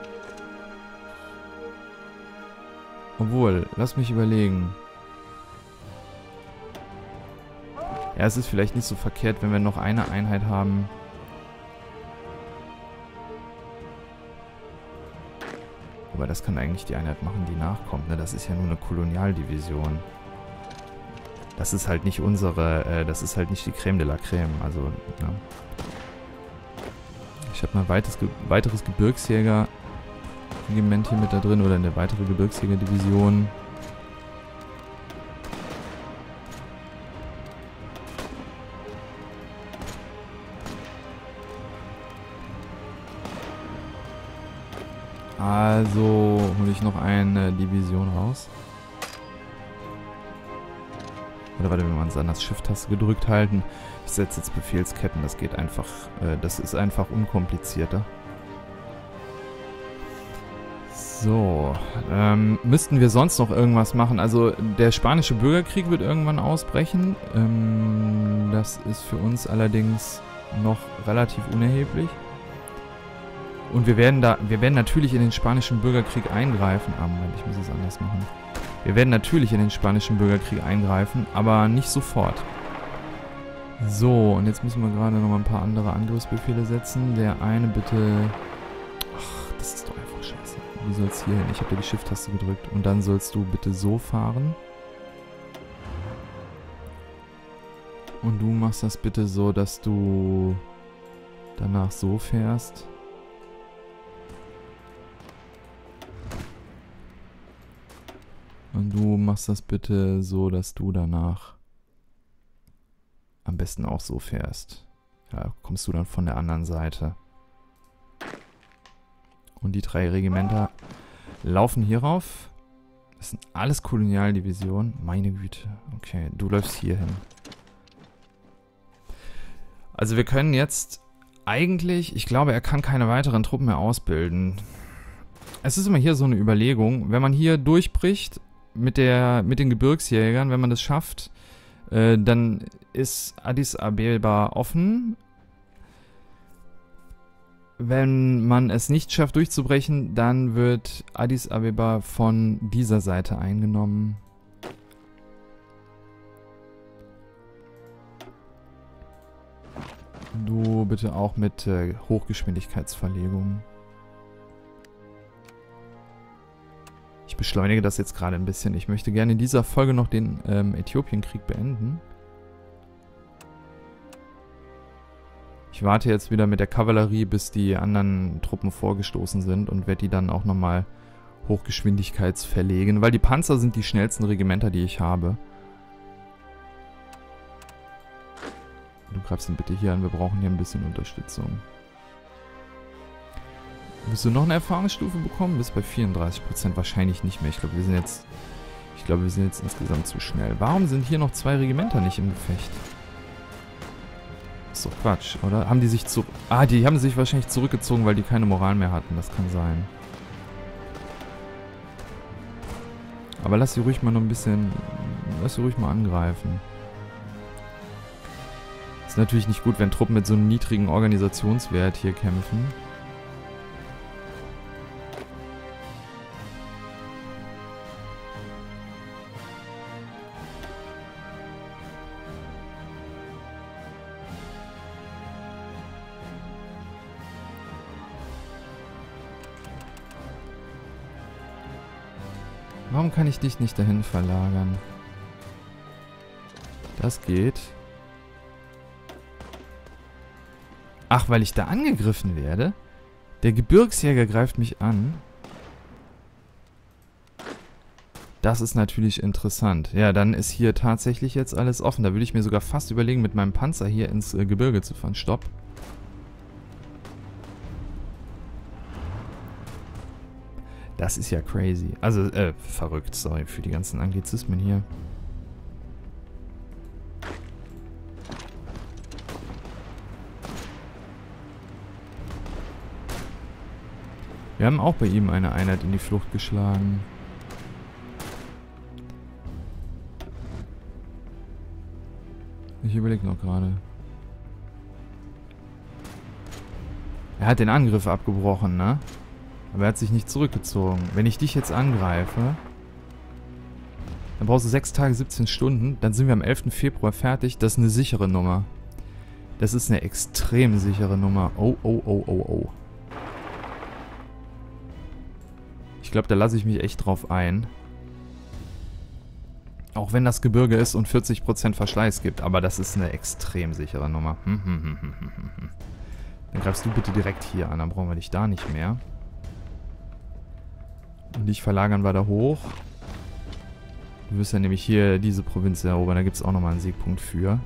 Obwohl, lass mich überlegen. Ja, es ist vielleicht nicht so verkehrt, wenn wir noch eine Einheit haben. Aber das kann eigentlich die Einheit machen, die nachkommt. Ne? Das ist ja nur eine Kolonialdivision. Das ist halt nicht unsere, äh, das ist halt nicht die Crème de la Crème. Also, ne? Ich habe ein weites Ge weiteres Gebirgsjägerregiment hier mit da drin oder eine weitere Gebirgsjägerdivision. Also hole ich noch eine Division raus. Oder warte, wenn wir uns an das Shift-Taste gedrückt halten. Ich setze jetzt Befehlsketten, das geht einfach, äh, das ist einfach unkomplizierter. So, ähm, müssten wir sonst noch irgendwas machen? Also der spanische Bürgerkrieg wird irgendwann ausbrechen. Ähm, das ist für uns allerdings noch relativ unerheblich. Und wir werden da, wir werden natürlich in den spanischen Bürgerkrieg eingreifen. Ah, Moment, ich muss es anders machen. Wir werden natürlich in den spanischen Bürgerkrieg eingreifen, aber nicht sofort. So, und jetzt müssen wir gerade noch mal ein paar andere Angriffsbefehle setzen. Der eine bitte... Ach, das ist doch einfach scheiße. Du sollst hier hin. Ich habe dir die Shift-Taste gedrückt. Und dann sollst du bitte so fahren. Und du machst das bitte so, dass du danach so fährst. Und du machst das bitte so, dass du danach am besten auch so fährst. Ja, kommst du dann von der anderen Seite. Und die drei Regimenter laufen hierauf. Das sind alles Kolonialdivisionen. Meine Güte. Okay, du läufst hier hin. Also wir können jetzt eigentlich... Ich glaube, er kann keine weiteren Truppen mehr ausbilden. Es ist immer hier so eine Überlegung. Wenn man hier durchbricht... Mit, der, mit den Gebirgsjägern, wenn man das schafft, äh, dann ist Addis Abeba offen. Wenn man es nicht schafft durchzubrechen, dann wird Addis Abeba von dieser Seite eingenommen. Du bitte auch mit äh, Hochgeschwindigkeitsverlegung. Ich beschleunige das jetzt gerade ein bisschen. Ich möchte gerne in dieser Folge noch den ähm, Äthiopienkrieg beenden. Ich warte jetzt wieder mit der Kavallerie, bis die anderen Truppen vorgestoßen sind und werde die dann auch nochmal hochgeschwindigkeitsverlegen, weil die Panzer sind die schnellsten Regimenter, die ich habe. Du greifst ihn bitte hier an, wir brauchen hier ein bisschen Unterstützung. Willst du noch eine Erfahrungsstufe bekommen? Bis bei vierunddreißig Prozent wahrscheinlich nicht mehr. Ich glaube, wir sind jetzt. Ich glaube, wir sind jetzt insgesamt zu schnell. Warum sind hier noch zwei Regimenter nicht im Gefecht? Ist doch Quatsch, oder? Haben die sich zu. Ah, die haben sich wahrscheinlich zurückgezogen, weil die keine Moral mehr hatten. Das kann sein. Aber lass sie ruhig mal noch ein bisschen. Lass sie ruhig mal angreifen. Ist natürlich nicht gut, wenn Truppen mit so einem niedrigen Organisationswert hier kämpfen. Warum kann ich dich nicht dahin verlagern? Das geht. Ach, weil ich da angegriffen werde? Der Gebirgsjäger greift mich an. Das ist natürlich interessant. Ja, dann ist hier tatsächlich jetzt alles offen. Da würde ich mir sogar fast überlegen, mit meinem Panzer hier ins äh, Gebirge zu fahren. Stopp. Das ist ja crazy. Also, äh, verrückt. Sorry für die ganzen Anglizismen hier. Wir haben auch bei ihm eine Einheit in die Flucht geschlagen. Ich überlege noch gerade. Er hat den Angriff abgebrochen, ne? Aber er hat sich nicht zurückgezogen. Wenn ich dich jetzt angreife, dann brauchst du sechs Tage, siebzehn Stunden. Dann sind wir am elften Februar fertig. Das ist eine sichere Nummer. Das ist eine extrem sichere Nummer. Oh, oh, oh, oh, oh. Ich glaube, da lasse ich mich echt drauf ein. Auch wenn das Gebirge ist und vierzig Prozent Verschleiß gibt. Aber das ist eine extrem sichere Nummer. Dann greifst du bitte direkt hier an. Dann brauchen wir dich da nicht mehr. Und dich verlagern wir da hoch. Du wirst ja nämlich hier diese Provinz erobern. Da gibt es auch nochmal einen Siegpunkt für.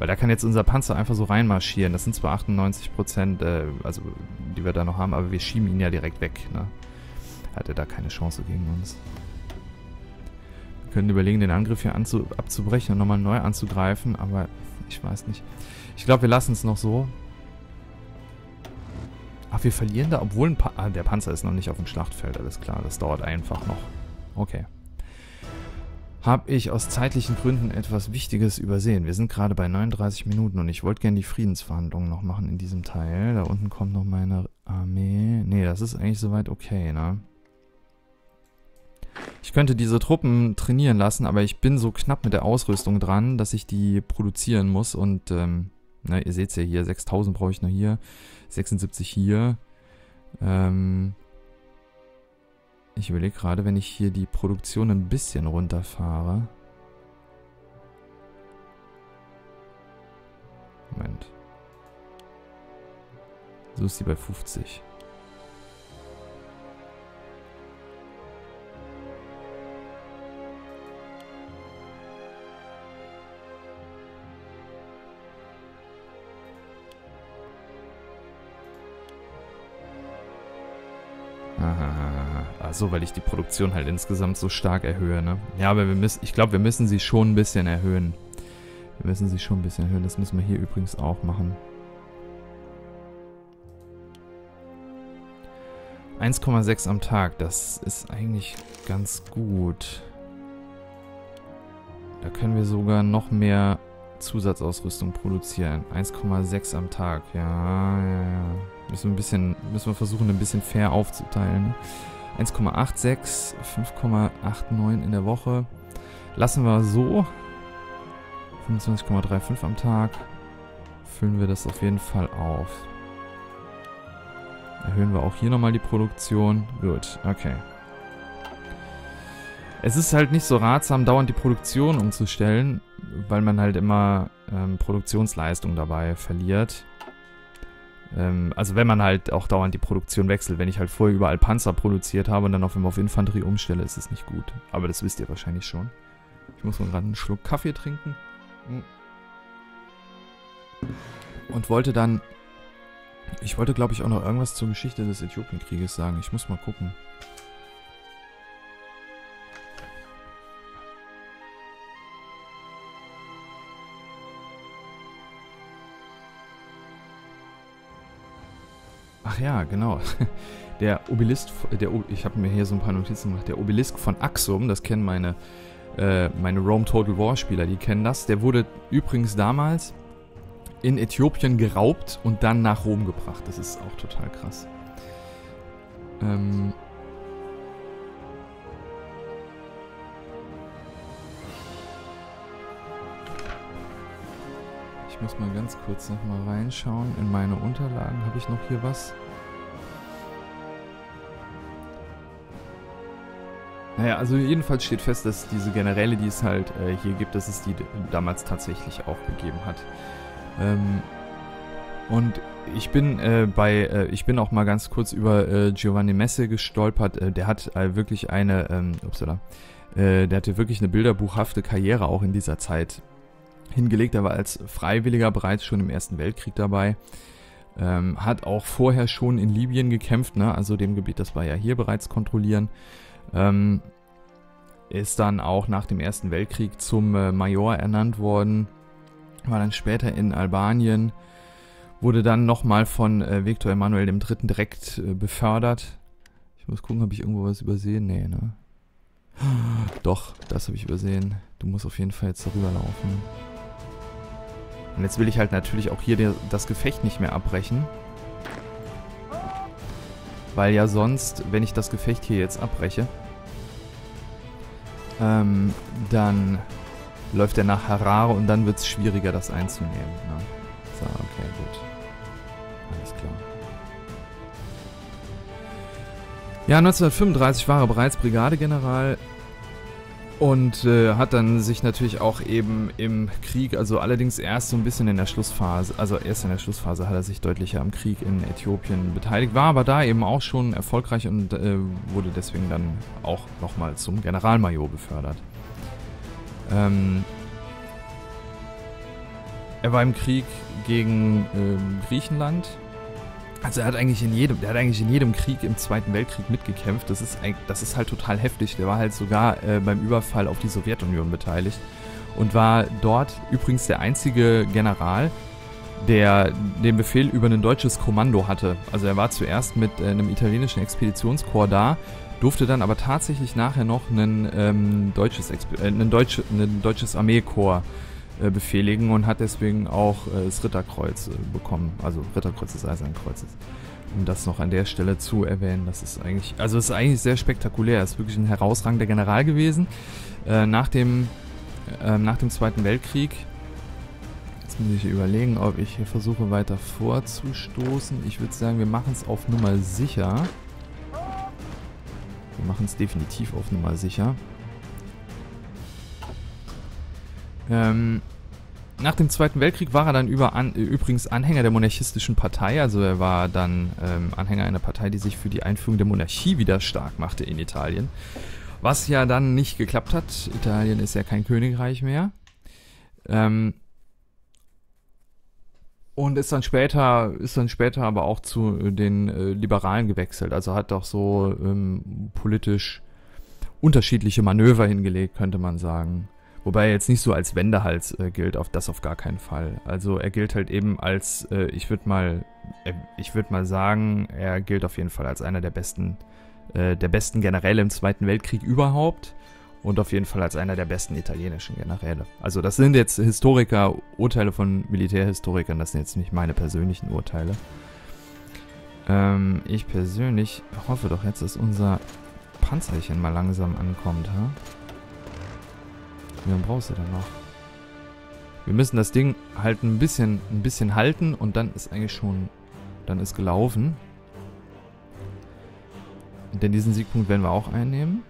Weil da kann jetzt unser Panzer einfach so reinmarschieren. Das sind zwar achtundneunzig Prozent, äh, also die wir da noch haben, aber wir schieben ihn ja direkt weg. Ne? Hat er da keine Chance gegen uns. Wir können überlegen, den Angriff hier abzubrechen und nochmal neu anzugreifen, aber ich weiß nicht. Ich glaube, wir lassen es noch so. Ach, wir verlieren da, obwohl ein paar... Ah, der Panzer ist noch nicht auf dem Schlachtfeld, alles klar. Das dauert einfach noch. Okay. habe ich aus zeitlichen Gründen etwas Wichtiges übersehen. Wir sind gerade bei neununddreißig Minuten und ich wollte gerne die Friedensverhandlungen noch machen in diesem Teil. Da unten kommt noch meine Armee. Nee, das ist eigentlich soweit okay, ne? Ich könnte diese Truppen trainieren lassen, aber ich bin so knapp mit der Ausrüstung dran, dass ich die produzieren muss. Und, ähm, ne, ihr seht es ja hier, sechstausend brauche ich noch hier, sechsundsiebzig hier. Ähm... Ich überlege gerade, wenn ich hier die Produktion ein bisschen runterfahre. Moment. So ist sie bei fünfzig. So, weil ich die Produktion halt insgesamt so stark erhöhe, ne? Ja, aber wir müssen, ich glaube, wir müssen sie schon ein bisschen erhöhen. Wir müssen sie schon ein bisschen erhöhen. Das müssen wir hier übrigens auch machen. eins Komma sechs am Tag, das ist eigentlich ganz gut. Da können wir sogar noch mehr Zusatzausrüstung produzieren. eins Komma sechs am Tag, ja, ja, ja. Müssen wir, ein bisschen, müssen wir versuchen, ein bisschen fair aufzuteilen, ne? eins Komma sechsundachtzig, fünf Komma neunundachtzig in der Woche. Lassen wir so. fünfundzwanzig Komma fünfunddreißig am Tag. Füllen wir das auf jeden Fall auf. Erhöhen wir auch hier nochmal die Produktion. Gut, okay. Es ist halt nicht so ratsam, dauernd die Produktion umzustellen, weil man halt immer ähm, Produktionsleistung dabei verliert. Also wenn man halt auch dauernd die Produktion wechselt. Wenn ich halt vorher überall Panzer produziert habe und dann auf einmal auf Infanterie umstelle, ist es nicht gut. Aber das wisst ihr wahrscheinlich schon. Ich muss mal gerade einen Schluck Kaffee trinken. Und wollte dann... Ich wollte, glaube ich, auch noch irgendwas zur Geschichte des Äthiopienkrieges sagen. Ich muss mal gucken. Ach ja, genau. Der Obelisk, der o ich habe mir hier so ein paar Notizen gemacht. Der Obelisk von Axum, das kennen meine, äh, meine Rome Total War Spieler, die kennen das. Der wurde übrigens damals in Äthiopien geraubt und dann nach Rom gebracht. Das ist auch total krass. Ähm... Ich muss mal ganz kurz nochmal reinschauen in meine Unterlagen. Habe ich noch hier was? Naja, also jedenfalls steht fest, dass diese Generäle, die es halt äh, hier gibt, dass es die damals tatsächlich auch gegeben hat. Ähm, und ich bin äh, bei, äh, ich bin auch mal ganz kurz über äh, Giovanni Messe gestolpert. Äh, der hat äh, wirklich eine, ähm, upsala, äh, der hatte wirklich eine bilderbuchhafte Karriere auch in dieser Zeit hingelegt. Er war als Freiwilliger bereits schon im Ersten Weltkrieg dabei. Ähm, hat auch vorher schon in Libyen gekämpft, ne? Also dem Gebiet, das wir ja hier bereits kontrollieren. Ähm, ist dann auch nach dem Ersten Weltkrieg zum äh, Major ernannt worden. War dann später in Albanien. Wurde dann nochmal von äh, Victor Emmanuel der Dritte direkt äh, befördert. Ich muss gucken, habe ich irgendwo was übersehen? Nee, ne? Doch, das habe ich übersehen. Du musst auf jeden Fall jetzt darüber laufen. Und jetzt will ich halt natürlich auch hier das Gefecht nicht mehr abbrechen. Weil ja sonst, wenn ich das Gefecht hier jetzt abbreche, ähm, dann läuft er nach Harar und dann wird es schwieriger, das einzunehmen. Ne? So, okay, gut. Alles klar. Ja, neunzehnhundertfünfunddreißig war er bereits Brigadegeneral. Und äh, hat dann sich natürlich auch eben im Krieg, also allerdings erst so ein bisschen in der Schlussphase, also erst in der Schlussphase hat er sich deutlicher am Krieg in Äthiopien beteiligt, war aber da eben auch schon erfolgreich und äh, wurde deswegen dann auch nochmal zum Generalmajor befördert. Ähm, er war im Krieg gegen ähm, Griechenland. Also er hat eigentlich in jedem, der hat eigentlich in jedem Krieg im Zweiten Weltkrieg mitgekämpft. Das ist, das ist halt total heftig. Der war halt sogar äh, beim Überfall auf die Sowjetunion beteiligt und war dort übrigens der einzige General, der den Befehl über ein deutsches Kommando hatte. Also er war zuerst mit äh, einem italienischen Expeditionskorps da, durfte dann aber tatsächlich nachher noch ein ähm, deutsches, äh, Deutsch, deutsches Armeekorps äh, befehligen und hat deswegen auch äh, das Ritterkreuz äh, bekommen, also Ritterkreuz des Eisernen Kreuzes. Um das noch an der Stelle zu erwähnen, das ist eigentlich, also ist eigentlich sehr spektakulär, ist wirklich ein herausragender General gewesen. Äh, nach dem, äh, nach dem Zweiten Weltkrieg, jetzt muss ich überlegen, ob ich hier versuche weiter vorzustoßen. Ich würde sagen, wir machen es auf Nummer sicher. Wir machen es definitiv auf Nummer sicher. Ähm... Nach dem Zweiten Weltkrieg war er dann über an, übrigens Anhänger der monarchistischen Partei, also er war dann ähm, Anhänger einer Partei, die sich für die Einführung der Monarchie wieder stark machte in Italien. Was ja dann nicht geklappt hat, Italien ist ja kein Königreich mehr. Ähm Und ist dann später, ist dann später aber auch zu den äh, Liberalen gewechselt, also hat auch so ähm, politisch unterschiedliche Manöver hingelegt, könnte man sagen. Wobei er jetzt nicht so als Wendehals äh, gilt, auf das auf gar keinen Fall. Also er gilt halt eben als, äh, ich würde mal, äh, ich würde mal sagen, er gilt auf jeden Fall als einer der besten, äh, der besten Generäle im Zweiten Weltkrieg überhaupt und auf jeden Fall als einer der besten italienischen Generäle. Also das sind jetzt Historiker, Urteile von Militärhistorikern, das sind jetzt nicht meine persönlichen Urteile. Ähm, ich persönlich hoffe doch jetzt, dass unser Panzerchen mal langsam ankommt, ha? Wie brauchst du dann noch? Wir müssen das Ding halt ein bisschen, ein bisschen halten und dann ist eigentlich schon, dann ist gelaufen. Denn diesen Siegpunkt werden wir auch einnehmen.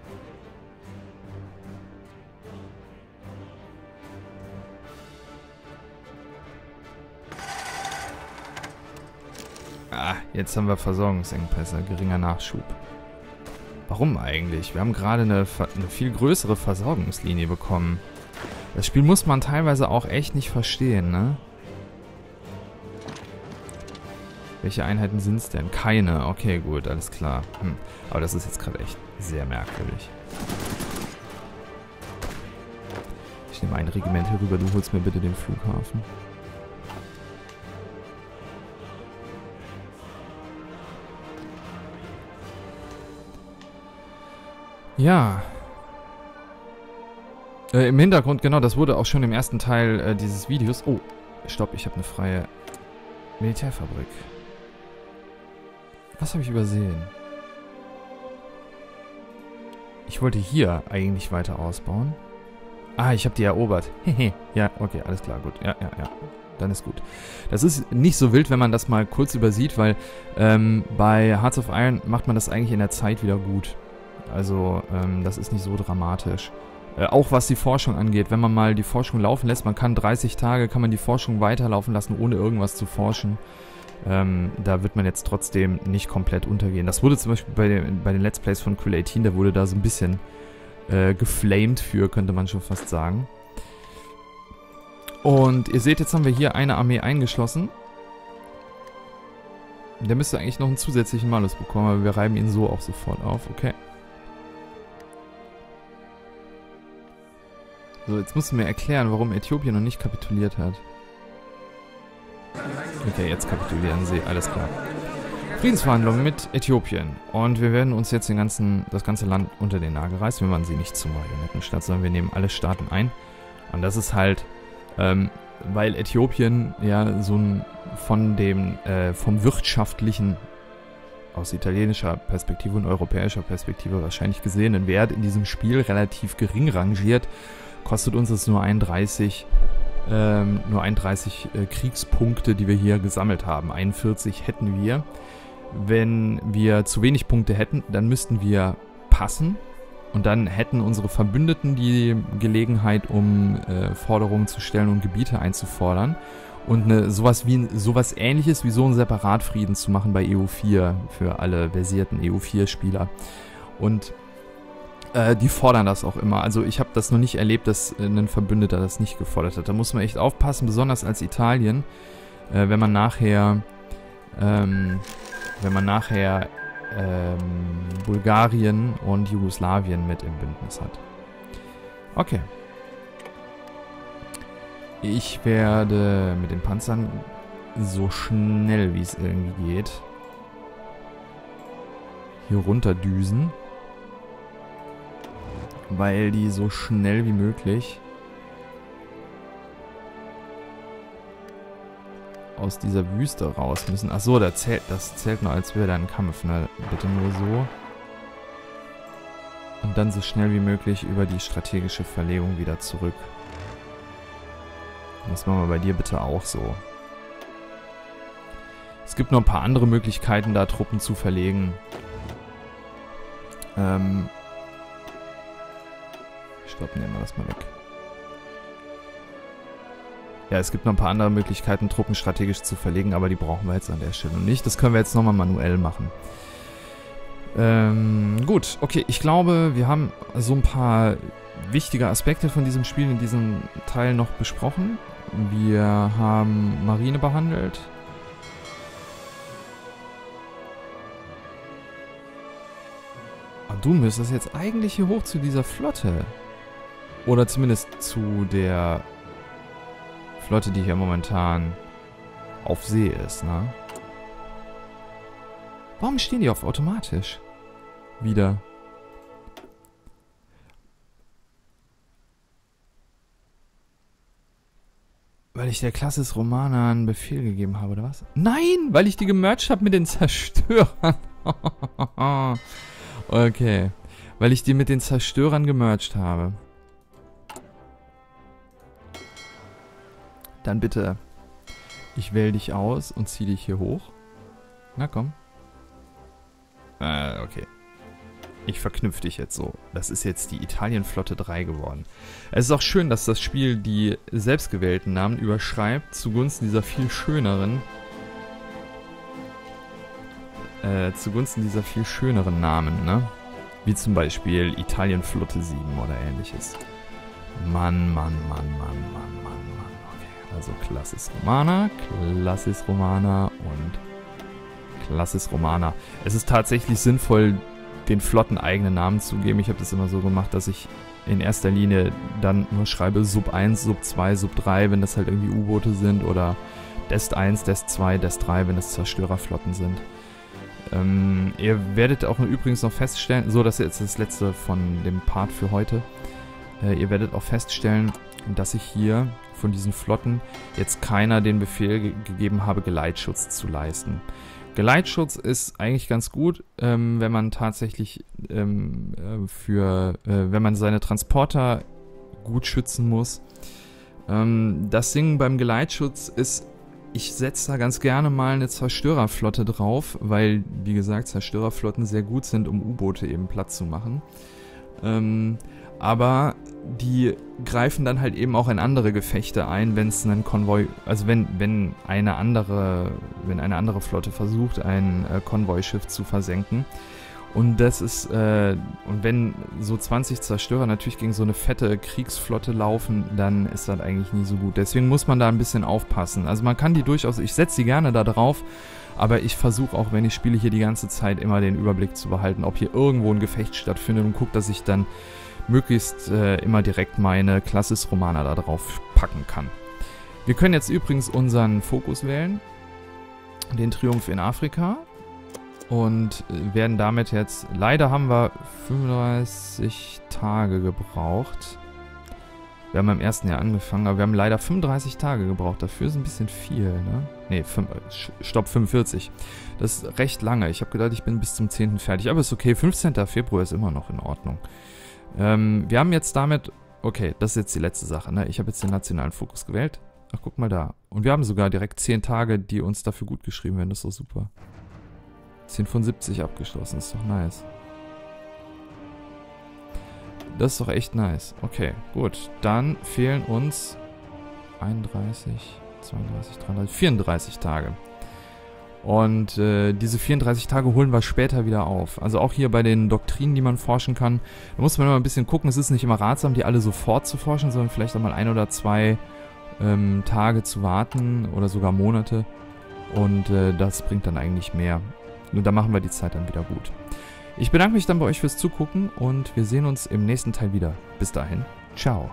Ah, jetzt haben wir Versorgungsengpässe, geringer Nachschub. Warum eigentlich? Wir haben gerade eine, eine viel größere Versorgungslinie bekommen. Das Spiel muss man teilweise auch echt nicht verstehen, ne? Welche Einheiten sind es denn? Keine. Okay, gut, alles klar. Hm. Aber das ist jetzt gerade echt sehr merkwürdig. Ich nehme ein Regiment herüber, du holst mir bitte den Flughafen. Ja. Äh, im Hintergrund, genau, das wurde auch schon im ersten Teil äh, dieses Videos... Oh, stopp, ich habe eine freie Militärfabrik. Was habe ich übersehen? Ich wollte hier eigentlich weiter ausbauen. Ah, ich habe die erobert. Hehe. Ja, okay, alles klar, gut. Ja, ja, ja. Dann ist gut. Das ist nicht so wild, wenn man das mal kurz übersieht, weil ähm, bei Hearts of Iron macht man das eigentlich in der Zeit wieder gut. Also, ähm, das ist nicht so dramatisch. Äh, auch was die Forschung angeht, wenn man mal die Forschung laufen lässt, man kann dreißig Tage, kann man die Forschung weiterlaufen lassen, ohne irgendwas zu forschen. Ähm, da wird man jetzt trotzdem nicht komplett untergehen. Das wurde zum Beispiel bei den, bei den Let's Plays von Quill achtzehn, da wurde da so ein bisschen äh, geflamed für, könnte man schon fast sagen. Und ihr seht, jetzt haben wir hier eine Armee eingeschlossen. Der müsste eigentlich noch einen zusätzlichen Malus bekommen, aber wir reiben ihn so auch sofort auf, okay. So, jetzt musst du mir erklären, warum Äthiopien noch nicht kapituliert hat. Okay, jetzt kapitulieren sie, alles klar. Friedensverhandlungen mit Äthiopien. Und wir werden uns jetzt den ganzen, das ganze Land unter den Nagel reißen. Wir machen sie nicht zum Marionettenstaat, sondern wir nehmen alle Staaten ein. Und das ist halt, ähm, weil Äthiopien ja so ein von dem, äh, vom wirtschaftlichen, aus italienischer Perspektive und europäischer Perspektive wahrscheinlich gesehenen Wert in diesem Spiel relativ gering rangiert. Kostet uns das nur einunddreißig, ähm, nur einunddreißig äh, Kriegspunkte, die wir hier gesammelt haben. einundvierzig hätten wir. Wenn wir zu wenig Punkte hätten, dann müssten wir passen. Und dann hätten unsere Verbündeten die Gelegenheit, um äh, Forderungen zu stellen und Gebiete einzufordern. Und eine, sowas, wie, sowas ähnliches wie so einen Separatfrieden zu machen bei E U vier, für alle versierten E U vier Spieler. Und die fordern das auch immer. Also ich habe das noch nicht erlebt, dass ein Verbündeter das nicht gefordert hat. Da muss man echt aufpassen, besonders als Italien, äh, wenn man nachher, ähm, wenn man nachher ähm, Bulgarien und Jugoslawien mit im Bündnis hat. Okay. Ich werde mit den Panzern so schnell wie es irgendwie geht hier runterdüsen. weil die so schnell wie möglich aus dieser Wüste raus müssen. Achso, das zählt, das zählt nur als wäre da ein Kampf, ne? Bitte nur so. Und dann so schnell wie möglich über die strategische Verlegung wieder zurück. Das machen wir bei dir bitte auch so. Es gibt noch ein paar andere Möglichkeiten, da Truppen zu verlegen. Ähm ich glaube, nehmen wir das mal weg. Ja, es gibt noch ein paar andere Möglichkeiten, Truppen strategisch zu verlegen, aber die brauchen wir jetzt an der Stelle nicht. Das können wir jetzt nochmal manuell machen. Ähm, gut, okay, ich glaube, wir haben so ein paar wichtige Aspekte von diesem Spiel in diesem Teil noch besprochen. Wir haben Marine behandelt. Und du müsstest jetzt eigentlich hier hoch zu dieser Flotte. Oder zumindest zu der Flotte, die hier momentan auf See ist, ne? Warum stehen die auf automatisch? Wieder. Weil ich der Classis Romana einen Befehl gegeben habe, oder was? Nein, weil ich die gemerged habe mit den Zerstörern. Okay. Weil ich die mit den Zerstörern gemerged habe. Dann bitte, ich wähle dich aus und ziehe dich hier hoch. Na komm. Äh, okay. Ich verknüpfe dich jetzt so. Das ist jetzt die Italienflotte drei geworden. Es ist auch schön, dass das Spiel die selbstgewählten Namen überschreibt zugunsten dieser viel schöneren äh, zugunsten dieser viel schöneren Namen, ne? Wie zum Beispiel Italienflotte sieben oder ähnliches. Mann, Mann, Mann, Mann, Mann, Mann, Mann. Okay, also Classis Romana, Classis Romana und Classis Romana. Es ist tatsächlich sinnvoll, den Flotten eigene Namen zu geben. Ich habe das immer so gemacht, dass ich in erster Linie dann nur schreibe Sub eins, Sub zwei, Sub drei, wenn das halt irgendwie U-Boote sind, oder Dest eins, Dest zwei, Dest drei, wenn das Zerstörerflotten sind. Ähm, ihr werdet auch übrigens noch feststellen, so, das ist jetzt das letzte von dem Part für heute, äh, ihr werdet auch feststellen, dass ich hier von diesen Flotten jetzt keiner den Befehl ge gegeben habe, Geleitschutz zu leisten. Geleitschutz ist eigentlich ganz gut, ähm, wenn man tatsächlich ähm, äh, für, äh, wenn man seine Transporter gut schützen muss. Ähm, das Ding beim Geleitschutz ist, ich setze da ganz gerne mal eine Zerstörerflotte drauf, weil, wie gesagt, Zerstörerflotten sehr gut sind, um U-Boote eben Platz zu machen. Ähm, aber die greifen dann halt eben auch in andere Gefechte ein, wenn es einen Konvoi, also wenn, wenn eine andere, wenn eine andere Flotte versucht, ein äh, Konvoischiff zu versenken. Und das ist, äh, und wenn so zwanzig Zerstörer natürlich gegen so eine fette Kriegsflotte laufen, dann ist das eigentlich nie so gut. Deswegen muss man da ein bisschen aufpassen. Also man kann die durchaus, ich setze die gerne da drauf, aber ich versuche auch, wenn ich spiele, hier die ganze Zeit immer den Überblick zu behalten, ob hier irgendwo ein Gefecht stattfindet, und gucke, dass ich dann möglichst äh, immer direkt meine Classis Romana da drauf packen kann. Wir können jetzt übrigens unseren Fokus wählen, den Triumph in Afrika, und werden damit jetzt, leider haben wir fünfunddreißig Tage gebraucht. Wir haben im ersten Jahr angefangen, aber wir haben leider fünfunddreißig Tage gebraucht. Dafür ist ein bisschen viel, ne? Ne, stopp, fünfundvierzig. Das ist recht lange. Ich habe gedacht, ich bin bis zum zehnten fertig, aber ist okay. fünfzehnter Februar ist immer noch in Ordnung. Ähm, wir haben jetzt damit, okay, das ist jetzt die letzte Sache, ne? Ich habe jetzt den nationalen Fokus gewählt. Ach, guck mal da. Und wir haben sogar direkt zehn Tage, die uns dafür gut geschrieben werden. Das ist doch super. zehn von siebzig abgeschlossen, ist doch nice. Das ist doch echt nice. Okay, gut. Dann fehlen uns einunddreißig, zweiunddreißig, dreiunddreißig, vierunddreißig Tage. Und äh, diese vierunddreißig Tage holen wir später wieder auf. Also auch hier bei den Doktrinen, die man forschen kann, da muss man immer ein bisschen gucken. Es ist nicht immer ratsam, die alle sofort zu forschen, sondern vielleicht einmal ein oder zwei ähm, Tage zu warten oder sogar Monate. Und äh, das bringt dann eigentlich mehr. Und da machen wir die Zeit dann wieder gut. Ich bedanke mich dann bei euch fürs Zugucken und wir sehen uns im nächsten Teil wieder. Bis dahin, ciao.